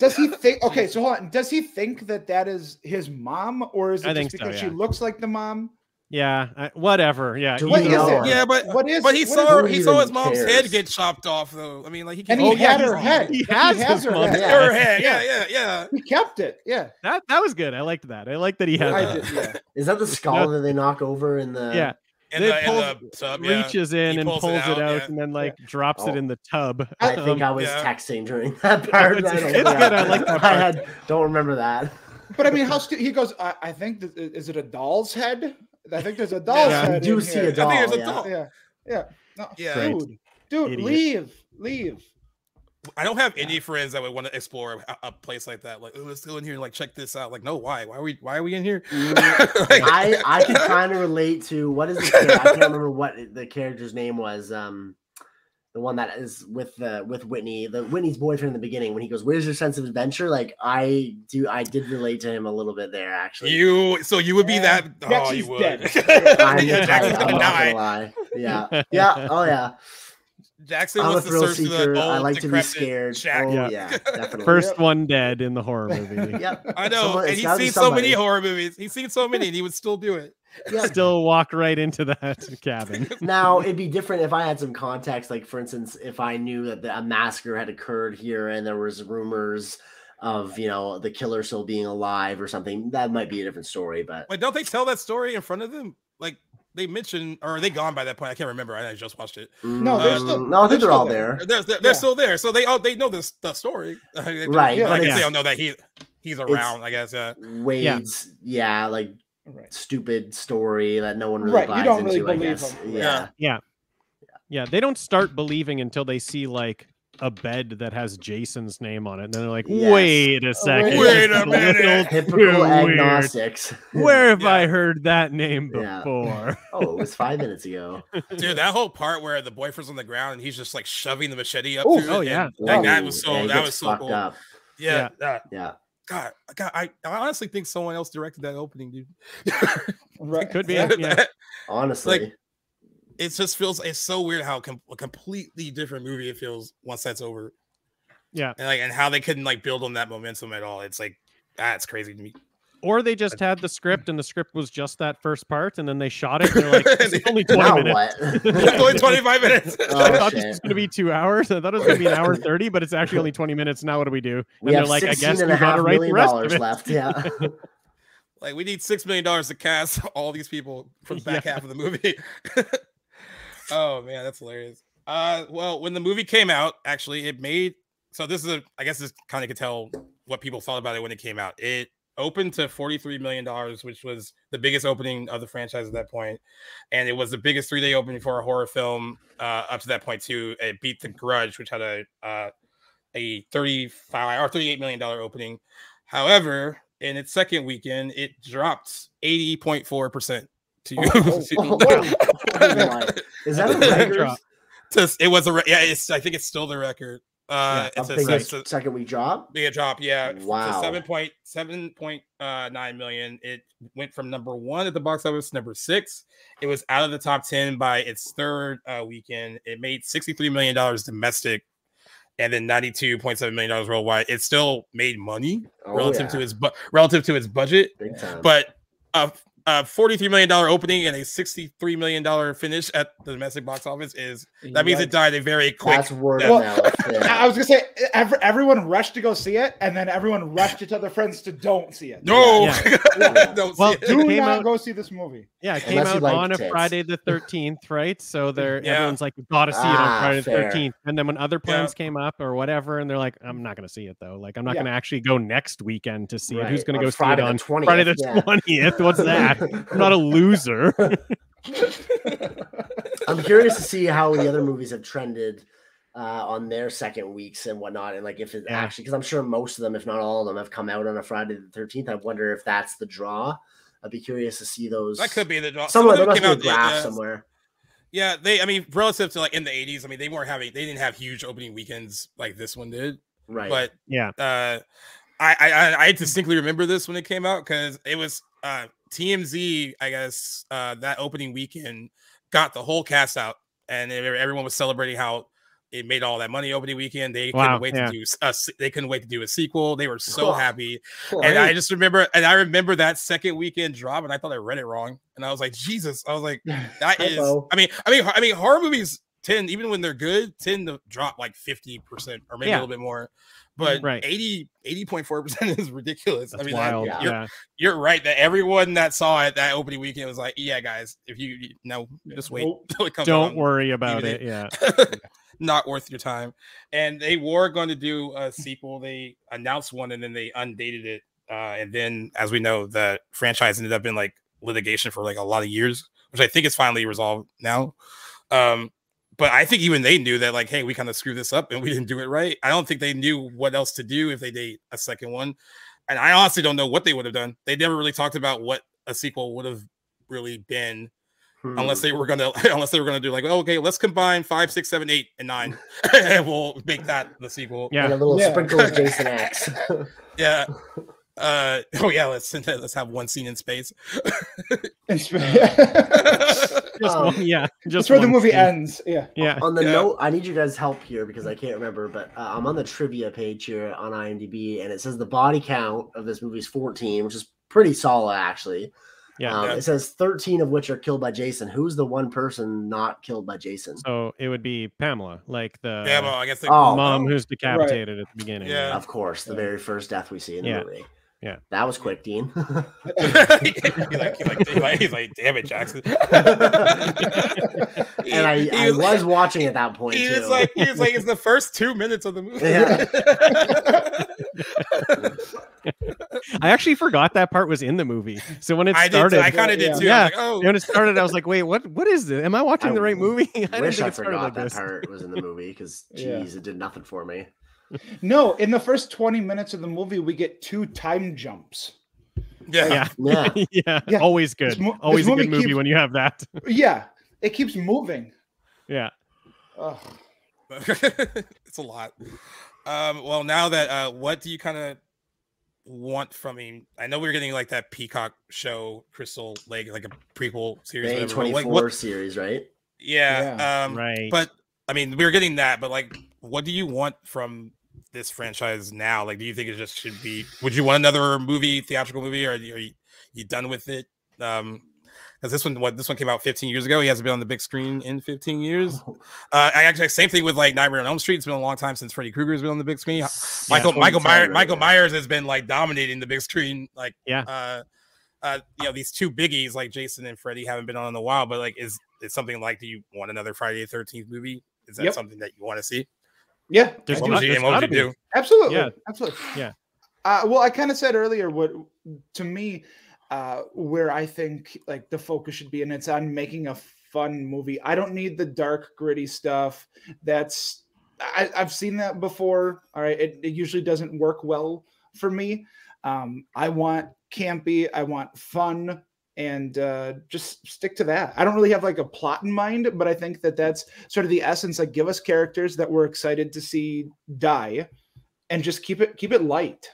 Does he think? Okay, so hold on. Does he think that that is his mom, or is it I just because so, yeah. she looks like the mom? Yeah, I, whatever. Yeah, what is it? Yeah, but what is? But he saw he saw his mom's cares? head get chopped off, though. I mean, like he kept, and he oh, had yeah, her head. He has, he has her, mom's head. Head. her head. Yeah, yeah, yeah. He kept it. Yeah, that that was good. I liked that. I liked that he had. Yeah, that. Did, yeah. Is that the skull no. that they knock over in the? Yeah. And it pulls, tub, reaches yeah. in he and pulls, pulls it out, it out yeah. and then like yeah. drops oh. it in the tub. I um, think I was yeah. texting during that part. It's, it's good. I like that part. I had, don't remember that. But I mean, how he goes, I, I think, th is it a doll's head? I think there's a doll's yeah, head. You do see here. a doll. I think there's a yeah. doll. Yeah. Yeah. No. yeah. Dude, dude Idiot. leave. Leave. I don't have any yeah. friends that would want to explore a, a place like that. Like, oh, let's go in here. Like, check this out. Like, no, why? Why are we? Why are we in here? like, I I can kind of relate to what is. The, I can't remember what the character's name was. Um, the one that is with the with Whitney, the Whitney's boyfriend in the beginning. When he goes, "Where's your sense of adventure?" Like, I do. I did relate to him a little bit there, actually. You so you would be yeah. that. Oh, you would. Dead. I'm yeah, Jackson's gonna die. Yeah. Yeah. Oh yeah. Jackson I'm was a the search seeker. To the old I like to be scared. Oh, yeah, yeah definitely. First yep. one dead in the horror movie. yep. I know. Someone, and he's seen so many horror movies. He's seen so many, and he would still do it. Yep. Still walk right into that cabin. Now, it'd be different if I had some context. Like, for instance, if I knew that the, a massacre had occurred here and there was rumors of, you know, the killer still being alive or something. That might be a different story, but wait, don't they tell that story in front of them? Like, they mentioned, or are they gone by that point? I can't remember. I just watched it. No, they're um, still, no, I think they're, they're all there. there. They're, they're, they're yeah. still there. So they all, they know this, the story. Right. Like, yeah. I guess they all know that he, he's around, it's I guess. Uh, Wade's, yeah, yeah like, right. stupid story that no one really right. buys you don't into, really I believe guess. Them. Yeah. yeah. Yeah. Yeah. They don't start believing until they see, like, a bed that has Jason's name on it, and then they're like, yes. wait a second, wait a minute, typical agnostics. Where have yeah. I heard that name before? Yeah. Oh, it was five minutes ago. Dude, that whole part where the boyfriend's on the ground and he's just like shoving the machete up. Ooh, to oh, yeah, that, that was so yeah, that was so cool. Up. Yeah, yeah. Uh, yeah. God, God, I, I honestly think someone else directed that opening, dude. Right. It could be, yeah. Yeah. honestly. Like, it just feels, it's so weird how com a completely different movie it feels once that's over. Yeah. And, like, and how they couldn't, like, build on that momentum at all. It's like, that's crazy to me. Or they just had the script, and the script was just that first part, and then they shot it, and they're like, it's only twenty minutes. It's only twenty-five minutes. Oh, I thought shit. this was going to be two hours. I thought it was going to be an hour thirty, but it's actually only twenty minutes. Now what do we do? And we they're like, I guess we got to write the rest of it. Left, yeah. Like, we need six million dollars to cast all these people for the back yeah. half of the movie. Oh man, that's hilarious. Uh, well, when the movie came out, actually, it made so this is a I guess this kind of could tell what people thought about it when it came out. It opened to forty-three million dollars, which was the biggest opening of the franchise at that point, and it was the biggest three-day opening for a horror film uh, up to that point too. It beat The Grudge, which had a uh, a thirty-five or thirty-eight million dollars opening. However, in its second weekend, it dropped eighty point four percent. To, oh, oh, to, oh, oh, oh. Is that a record? It was a re yeah. It's I think it's still the record. Uh, yeah, it's, a, it's a second week drop. Big drop, yeah. Wow. Seven point seven point uh, nine million. It went from number one at the box office to number six. It was out of the top ten by its third uh, weekend. It made sixty three million dollars domestic, and then ninety two point seven million dollars worldwide. It still made money oh, relative yeah. to its bu relative to its budget, but uh. Uh, forty-three million dollar opening and a sixty-three million dollar finish at the domestic box office is that yeah. means it died a very quick. That's word well, yeah. I was gonna say every, everyone rushed to go see it, and then everyone rushed to tell their friends to don't see it. No, yeah. Yeah. don't well, see it. do it not out, go see this movie. Yeah, it came Unless out like on tits. a Friday the thirteenth, right? So they're yeah. everyone's like, we've got to see ah, it on Friday fair. the thirteenth, and then when other plans yeah. came up or whatever, and they're like, I'm not gonna see it though. Like, I'm not yeah. gonna actually go next weekend to see right. it. Who's gonna on go Friday see it on twentieth, Friday the twentieth? Yeah. What's that? I'm not a loser. I'm curious to see how the other movies have trended uh, on their second weeks and whatnot. And like if it yeah. actually, because I'm sure most of them, if not all of them, have come out on a Friday the thirteenth. I wonder if that's the draw. I'd be curious to see those. That could be the draw. Somewhere, there must be a graph yeah. somewhere. Yeah, they, I mean, relative to like in the eighties, I mean, they weren't having, they didn't have huge opening weekends like this one did. Right. But yeah, uh, I, I, I distinctly remember this when it came out because it was, uh, T M Z, I guess, uh, that opening weekend got the whole cast out, and everyone was celebrating how it made all that money opening weekend. They wow, couldn't wait yeah. to do a, they couldn't wait to do a sequel. They were so cool. happy, cool, and right? I just remember, and I remember that second weekend drop, and I thought I read it wrong, and I was like, Jesus, I was like, that is. I mean, I mean, I mean, horror movies tend, even when they're good, tend to drop like fifty percent or maybe yeah. a little bit more. But right. eighty point four percent is ridiculous. That's I mean, wild. That, you're, yeah. you're right that everyone that saw it that opening weekend was like, yeah, guys, if you, you no, just wait. Till it comes Don't out. worry about Even it. Yeah. Not worth your time. And they were going to do a sequel. They announced one and then they undated it. Uh, and then, as we know, the franchise ended up in like litigation for like a lot of years, which I think is finally resolved now. Um, But I think even they knew that, like, hey, we kind of screwed this up and we didn't do it right. I don't think they knew what else to do if they did a second one. And I honestly don't know what they would have done. They never really talked about what a sequel would have really been, hmm. unless they were gonna, unless they were gonna do like, okay, let's combine five, six, seven, eight, and nine, and we'll make that the sequel. Yeah, and a little yeah. sprinkle of Jason X. yeah. Uh, oh yeah, let's let's have one scene in space. just um, one, yeah, just where the movie scene. ends. Yeah, yeah. On the yeah. note, I need you guys' help here because I can't remember, but uh, I'm on the trivia page here on IMDb, and it says the body count of this movie is fourteen, which is pretty solid actually. Yeah, um, yeah. It says thirteen of which are killed by Jason. Who's the one person not killed by Jason? So it would be Pamela, like the yeah, well, I guess the oh, mom oh, who's decapitated right. at the beginning. Yeah, of course, the yeah. very first death we see in the yeah. movie. Yeah, that was quick, Dean. He's like, he's like, he's like, he's like, damn it, Jackson. And I, he, I was, was watching at that point. He too. was like, he was like, it's the first two minutes of the movie. Yeah. I actually forgot that part was in the movie. So when it I started, did, I kind of yeah. did too. Yeah, like, oh. When it started, I was like, wait, what? What is this? Am I watching I the right movie? I didn't wish think I forgot like that this. part was in the movie because, geez, yeah. it did nothing for me. No, in the first twenty minutes of the movie, we get two time jumps. Yeah, like, yeah. yeah, yeah. Always good. Always a good movie keeps, when you have that. Yeah, it keeps moving. Yeah, oh. It's a lot. Um, well, now that uh, what do you kind of want from me? I know we were getting like that Peacock show, Crystal Lake, like a prequel series, the twenty-four like, what, series, right? Yeah, yeah. Um, right. But I mean, we were getting that, but like. What do you want from this franchise now? Like, do you think it just should be? Would you want another movie, theatrical movie, or are you, are you, you done with it? Um, because this one, what this one came out fifteen years ago. He hasn't been on the big screen in fifteen years. Uh, I actually same thing with like Nightmare on Elm Street. It's been a long time since Freddy Krueger's been on the big screen. Yeah, Michael Michael Myers right Michael now. Myers has been like dominating the big screen. Like yeah, uh, uh, you know these two biggies like Jason and Freddy haven't been on in a while. But like, is it's something like, do you want another Friday the thirteenth movie? Is that yep. something that you want to see? Yeah, there's what not, you, there's what you do? Absolutely, yeah. absolutely. Yeah. Uh, well, I kind of said earlier what to me uh, where I think like the focus should be, and it's on making a fun movie. I don't need the dark, gritty stuff. That's I, I've seen that before. All right, it, it usually doesn't work well for me. Um, I want campy. I want fun. And uh, just stick to that. I don't really have like a plot in mind, but I think that that's sort of the essence. Like, give us characters that we're excited to see die, and just keep it keep it light.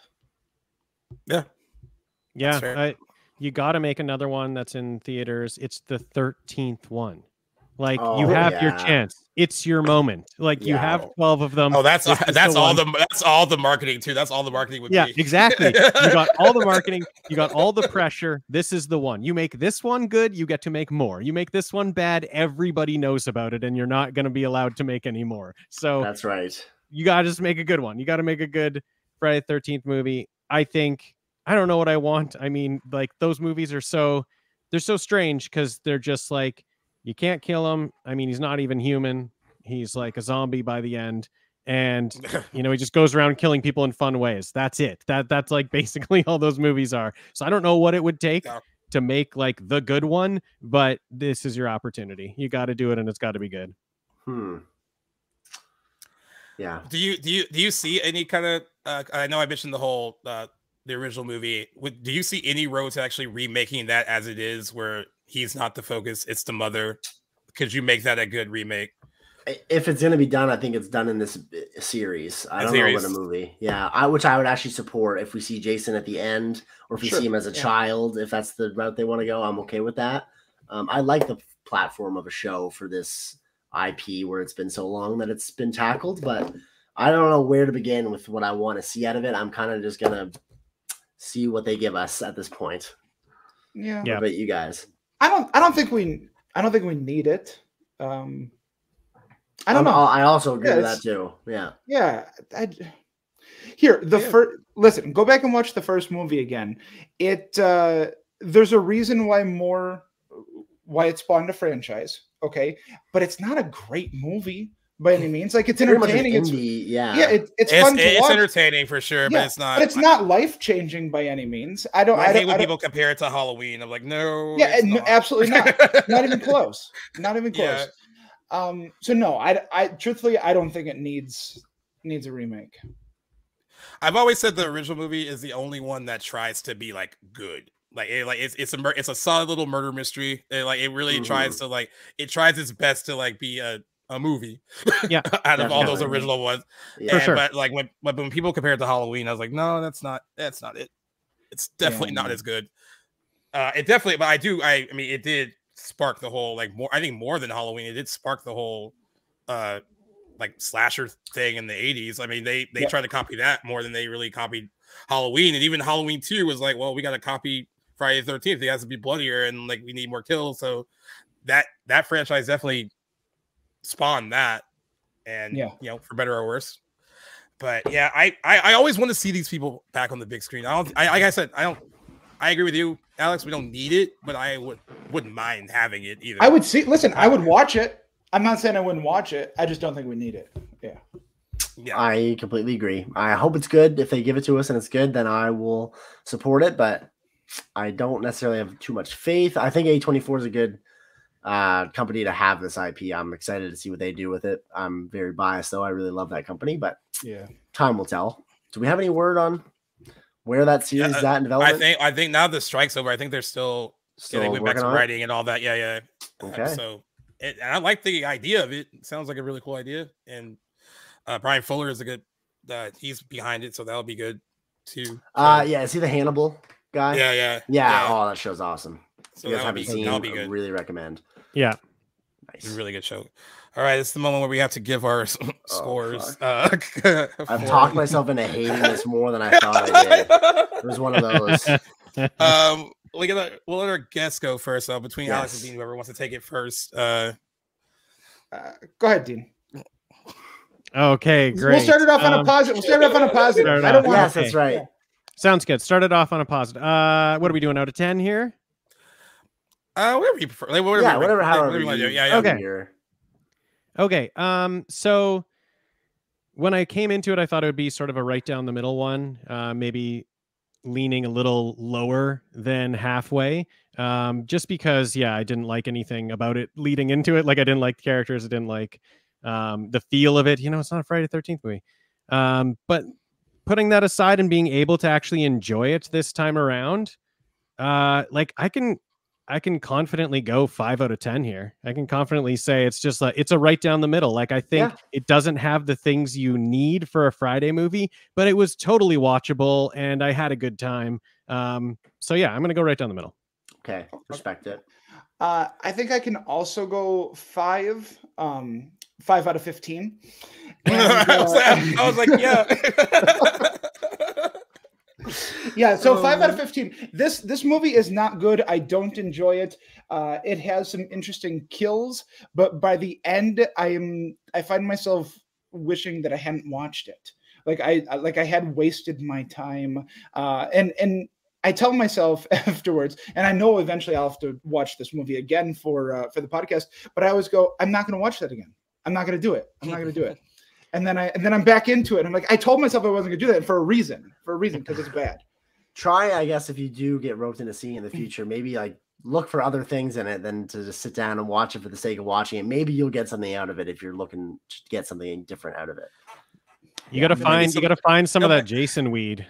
Yeah, yeah. I, you got to make another one that's in theaters. It's the thirteenth one. Like oh, you have yeah. your chance. It's your moment. Like yeah. you have twelve of them. Oh, that's uh, that's the all one. the that's all the marketing too. That's all the marketing would yeah, be. Yeah, exactly. You got all the marketing. You got all the pressure. This is the one. You make this one good, you get to make more. You make this one bad, everybody knows about it, and you're not going to be allowed to make any more. So that's right. You got to just make a good one. You got to make a good Friday the thirteenth movie. I think I don't know what I want. I mean, like those movies are so they're so strange because they're just like. You can't kill him. I mean, he's not even human. He's like a zombie by the end. And, you know, he just goes around killing people in fun ways. That's it. That That's like basically all those movies are. So I don't know what it would take no. to make like the good one, but this is your opportunity. You got to do it and it's got to be good. Hmm. Yeah. Do you, do you, do you see any kind of, uh, I know I mentioned the whole, uh, the original movie. Do you see any road to actually remaking that as it is where he's not the focus, it's the mother? Could you make that a good remake? If it's going to be done, I think it's done in this series. I a don't series. know what a movie. Yeah, I, which I would actually support if we see Jason at the end or if we sure. see him as a yeah. child, if that's the route they want to go, I'm okay with that. Um, I like the platform of a show for this I P where it's been so long that it's been tackled, but I don't know where to begin with what I want to see out of it. I'm kind of just going to see what they give us at this point. Yeah. yeah. But you guys. I don't I don't think we I don't think we need it. Um I don't I'm, know. I also agree yeah, with that too. Yeah. Yeah. I, here, the yeah. first listen, go back and watch the first movie again. It uh there's a reason why more why it spawned a franchise, okay? But it's not a great movie by any means. Like, it's entertaining. It's indie, yeah. Yeah, it, it's, it's fun to it's watch. It's entertaining for sure, yeah, but it's not. But it's not life-changing by any means. I don't. I, I hate don't, when I people compare it to Halloween. I'm like, no. Yeah, it's no, not. absolutely not. Not even close. Not even close. Yeah. Um. So no, I, I truthfully, I don't think it needs needs a remake. I've always said the original movie is the only one that tries to be like good. Like, it, like it's it's a it's a solid little murder mystery. It, like, it really mm-hmm. tries to like it tries its best to like be a. a movie yeah out of all those original ones yeah. and, sure. but like when, when people compare it to Halloween, I was like, no, that's not that's not it. It's definitely yeah, not yeah. as good. Uh it definitely, but I do I, I mean it did spark the whole like more I think more than Halloween, it did spark the whole uh like slasher thing in the eighties. I mean they they yeah. tried to copy that more than they really copied Halloween, and even Halloween two was like, well, we got to copy Friday the thirteenth, it has to be bloodier and like we need more kills. So that that franchise definitely spawned that, and yeah, you know, for better or worse. But yeah, I I, I always want to see these people back on the big screen. I don't, I, like I said, I don't. I agree with you, Alex. We don't need it, but I would wouldn't mind having it either. I would see. Listen, I would watch it. I'm not saying I wouldn't watch it. I just don't think we need it. Yeah. Yeah. I completely agree. I hope it's good. If they give it to us and it's good, then I will support it, but I don't necessarily have too much faith. I think A twenty-four is a good uh, company to have this I P. I'm excited to see what they do with it. I'm very biased, though. I really love that company, but yeah, time will tell. Do we have any word on where that series yeah, is at in development? I think, I think now the strike's over, I think they're still, still yeah, they went back to writing it and all that. Yeah, yeah. Okay. So, it, and I like the idea of it. It sounds like a really cool idea, and Uh, Brian Fuller is a good, uh, he's behind it, so that'll be good too. Uh, yeah, is he the Hannibal guy? Yeah, yeah, yeah. yeah. Oh, that show's awesome. So you guys haven't seen, that'll be good. I really recommend. Yeah, nice, really good show. All right, it's the moment where we have to give our oh, scores. Uh, I've talked myself into hating this more than I thought I did. It was one of those. Um, we'll, get a, we'll let our guests go first. Uh, between yes. Alex and Dean, whoever wants to take it first. Uh, uh, go ahead, Dean. Okay, great. We'll start it off um, on a positive. We'll start it off on a positive. I don't want yes, okay. That's right. Sounds good. Started off on a positive. Uh, what are we doing out of ten here? Uh, whatever you prefer. Like, whatever, yeah, whatever. Like, however, whatever you want to do. Yeah, yeah. Okay. Here. Okay. Um. So when I came into it, I thought it would be sort of a right down the middle one. Uh, maybe leaning a little lower than halfway. Um, just because, yeah, I didn't like anything about it leading into it. Like, I didn't like the characters. I didn't like. Um, the feel of it, you know, it's not a Friday the thirteenth movie. Um, but putting that aside and being able to actually enjoy it this time around, uh, like I can, I can confidently go five out of ten here. I can confidently say it's just like, it's a right down the middle. Like, I think yeah. it doesn't have the things you need for a Friday movie, but it was totally watchable and I had a good time. Um, so yeah, I'm going to go right down the middle. Okay. Respect it. Uh, I think I can also go five, um, Five out of fifteen. And, uh, I, was like, I was like, yeah, yeah. So um, five out of fifteen. This this movie is not good. I don't enjoy it. Uh, it has some interesting kills, but by the end, I am I find myself wishing that I hadn't watched it. Like I like I had wasted my time. Uh, and and I tell myself afterwards, and I know eventually I'll have to watch this movie again for uh, for the podcast. But I always go, I'm not going to watch that again. I'm not going to do it. I'm not going to do it. And then I, and then I'm back into it. I'm like, I told myself I wasn't going to do that for a reason, for a reason, because it's bad. Try, I guess, if you do get roped into seeing in the future, maybe like look for other things in it than to just sit down and watch it for the sake of watching it. Maybe you'll get something out of it if you're looking to get something different out of it. You yeah, got to find, some, you got to find some okay. of that Jason weed.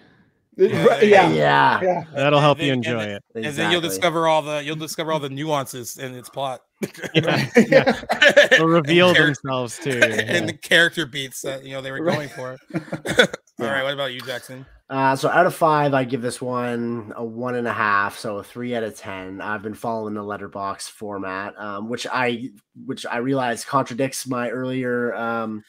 Yeah. Yeah. yeah, yeah, that'll help then, you enjoy and then, it, and exactly. then you'll discover all the you'll discover all the nuances in its plot. Yeah. yeah. They'll reveal themselves too, yeah. and the character beats that you know they were right. going for. All right, what about you, Jackson? Uh, so out of five, I give this one a one and a half, so a three out of ten. I've been following the letterbox format, um, which I which I realize contradicts my earlier um,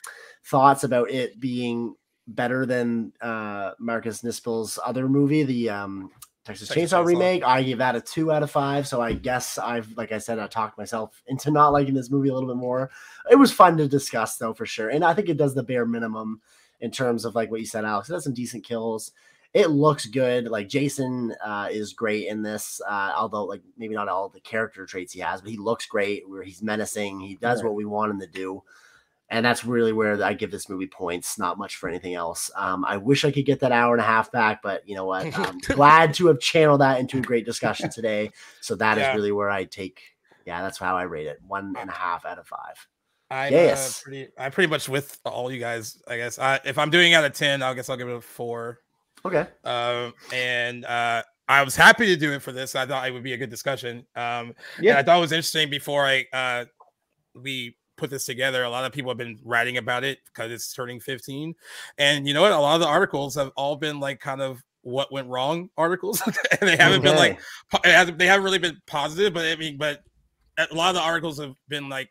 thoughts about it being better than uh Marcus Nispel's other movie, the um Texas Chainsaw Chainsaw. remake. I gave that a two out of five. So I guess I've, like I said, I talked myself into not liking this movie a little bit more. It was fun to discuss though, for sure. And I think it does the bare minimum in terms of like what you said, Alex. It has some decent kills. It looks good. Like Jason uh, is great in this, uh, although like maybe not all the character traits he has, but he looks great where he's menacing. He does yeah. what we want him to do. And that's really where I give this movie points, not much for anything else. Um, I wish I could get that hour and a half back, but you know what? I'm glad to have channeled that into a great discussion today. So that yeah. is really where I take, yeah, that's how I rate it. One and a half out of five. I'm, yes. uh, pretty, I'm pretty much with all you guys, I guess. I, if I'm doing out of ten, I guess I'll give it a four. Okay. Um, and uh, I was happy to do it for this. I thought it would be a good discussion. Um, yeah. I thought it was interesting before I uh, we... put this together. A lot of people have been writing about it because it's turning fifteen, and you know what, a lot of the articles have all been like kind of what went wrong articles, and they haven't okay. been like hasn't, they haven't really been positive, but I mean, but a lot of the articles have been like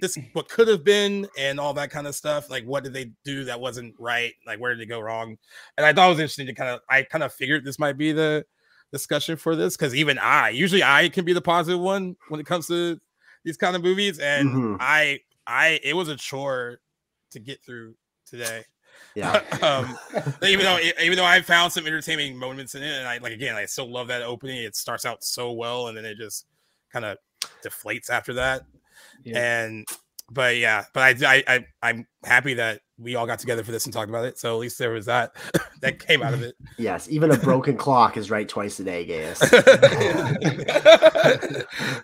this what could have been and all that kind of stuff, like what did they do that wasn't right, like where did it go wrong. And I thought it was interesting to kind of I kind of figured this might be the discussion for this, because even I, usually I can be the positive one when it comes to these kind of movies, and mm-hmm. I, I, it was a chore to get through today. Yeah. um, even though, even though I found some entertaining moments in it, and I like again, I still love that opening. It starts out so well, and then it just kind of deflates after that. Yeah. And but yeah, but I, I, I, I'm happy that we all got together for this and talked about it. So at least there was that that came out of it. Yes, even a broken clock is right twice a day, Gaius.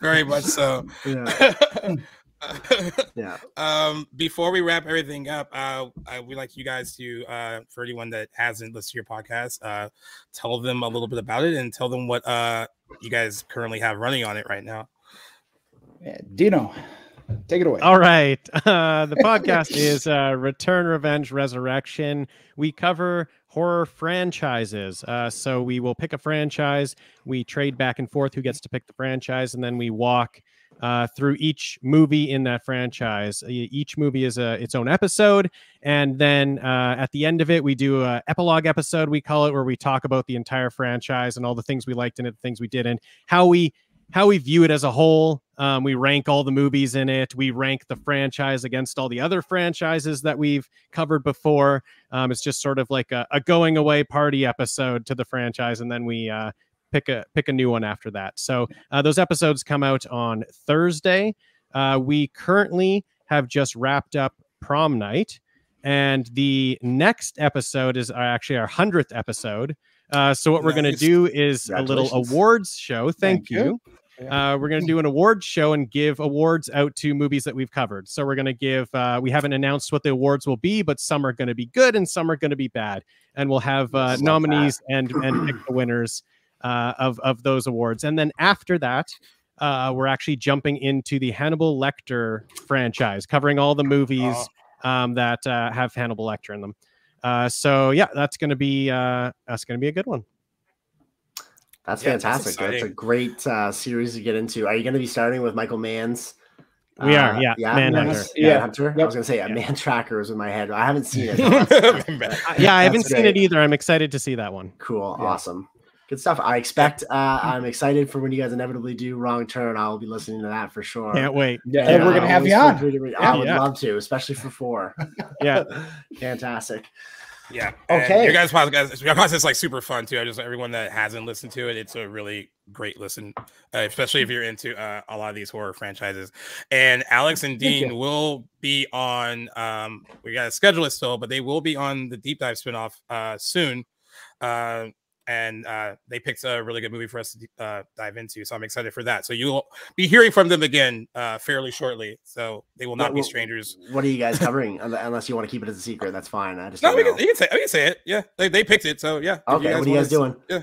Very much so. Yeah. Yeah. Um, before we wrap everything up, uh, I, we'd like you guys to, uh, for anyone that hasn't listened to your podcast, uh, tell them a little bit about it and tell them what uh, you guys currently have running on it right now. Yeah, Dino, take it away. All right. Uh, the podcast is uh, Return, Revenge, Resurrection. We cover horror franchises. Uh, so we will pick a franchise. We trade back and forth who gets to pick the franchise, and then we walk uh through each movie in that franchise. Each movie is a its own episode, and then uh at the end of it we do a epilogue episode, we call it, where we talk about the entire franchise and all the things we liked in it, the things we didn't, how we how we view it as a whole. Um we rank all the movies in it, we rank the franchise against all the other franchises that we've covered before. Um it's just sort of like a, a going away party episode to the franchise, and then we uh pick a pick a new one after that. So uh, those episodes come out on Thursday. Uh, we currently have just wrapped up Prom Night, and the next episode is actually our hundredth episode. Uh, so what nice. We're going to do is a little awards show. Thank, Thank you. you. Uh, we're going to do an awards show and give awards out to movies that we've covered. So we're going to give, uh, we haven't announced what the awards will be, but some are going to be good and some are going to be bad. And we'll have uh, nominees and, and pick the winners uh of of those awards. And then after that uh we're actually jumping into the Hannibal Lecter franchise, covering all the movies oh. um that uh have Hannibal Lecter in them. Uh so yeah, that's gonna be uh that's gonna be a good one. That's yeah, fantastic. That's, that's a great uh series to get into. Are you gonna be starting with Michael Mann's? We uh, are, yeah. Yeah, Manhunter. Yeah, yeah. Hunter. Yep. I was gonna say, yeah, yeah. Man Tracker is in my head. I haven't seen it. Yeah, I haven't seen it either. I'm excited to see that one. Cool, yeah. Awesome. Good stuff. I expect. Uh, I'm excited for when you guys inevitably do Wrong Turn. I'll be listening to that for sure. Can't wait. Yeah, and we're gonna have you on. I would yeah. love to, especially for four. Yeah, fantastic. Yeah. Okay. And your guys' podcast, your podcast is like super fun too. I just everyone that hasn't listened to it, it's a really great listen, uh, especially if you're into uh, a lot of these horror franchises. And Alex and Dean will be on. Um, we got to schedule it still, but they will be on the Deep Dive spinoff uh, soon. Uh, And uh, they picked a really good movie for us to uh, dive into. So I'm excited for that. So you'll be hearing from them again uh, fairly shortly. So they will not what, be strangers. What are you guys covering? Unless you want to keep it as a secret, that's fine. I just no, we can, you can say, we can say it. Yeah, they, they picked it. So yeah. Okay, what are you guys doing? Yeah.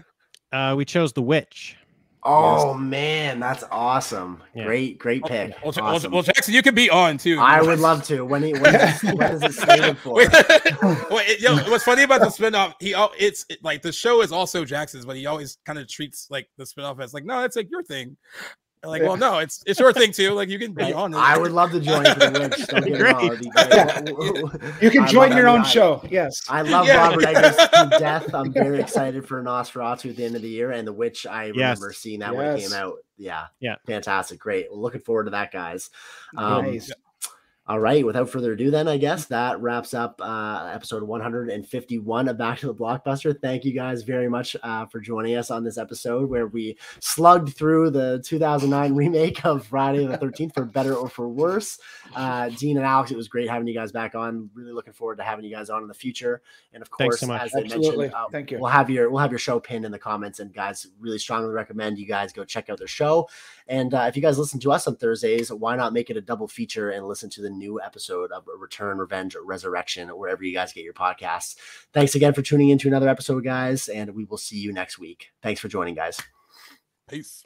Uh, we chose The Witch. Oh man, that's awesome! Yeah. Great, great pick. Well, awesome. well, Jackson, you can be on too. I would love to. When he, when is, when is it slated for? Wait, wait, yo, what's funny about the spinoff? He, it's it, like the show is also Jackson's, but he always kind of treats like the spinoff as like, no, that's like your thing. Like, well, no, it's it's your thing too. Like, you can be right. on it. I would love to join the Witch. Yeah. You can I join your own I, show. Yes, I love yeah. Robert Eggers to death. I'm very excited for Nosferatu at the end of the year, and The Witch. I yes. remember seeing that yes. when it came out. Yeah, yeah, fantastic, great. Well, looking forward to that, guys. Um, nice. All right, without further ado, then I guess that wraps up uh, episode one hundred fifty-one of Back to the Blockbuster. Thank you guys very much uh, for joining us on this episode where we slugged through the two thousand nine remake of Friday the thirteenth for better or for worse. Uh, Dean and Alex, it was great having you guys back on. Really looking forward to having you guys on in the future. And of course, so as they Absolutely. mentioned, uh, Thank you. we'll have your we'll have your show pinned in the comments. And guys, really strongly recommend you guys go check out their show. And uh, if you guys listen to us on Thursdays, why not make it a double feature and listen to the new episode of Return, Revenge, Resurrection, wherever you guys get your podcasts. Thanks again for tuning in to another episode, guys, and we will see you next week. Thanks for joining, guys. Peace.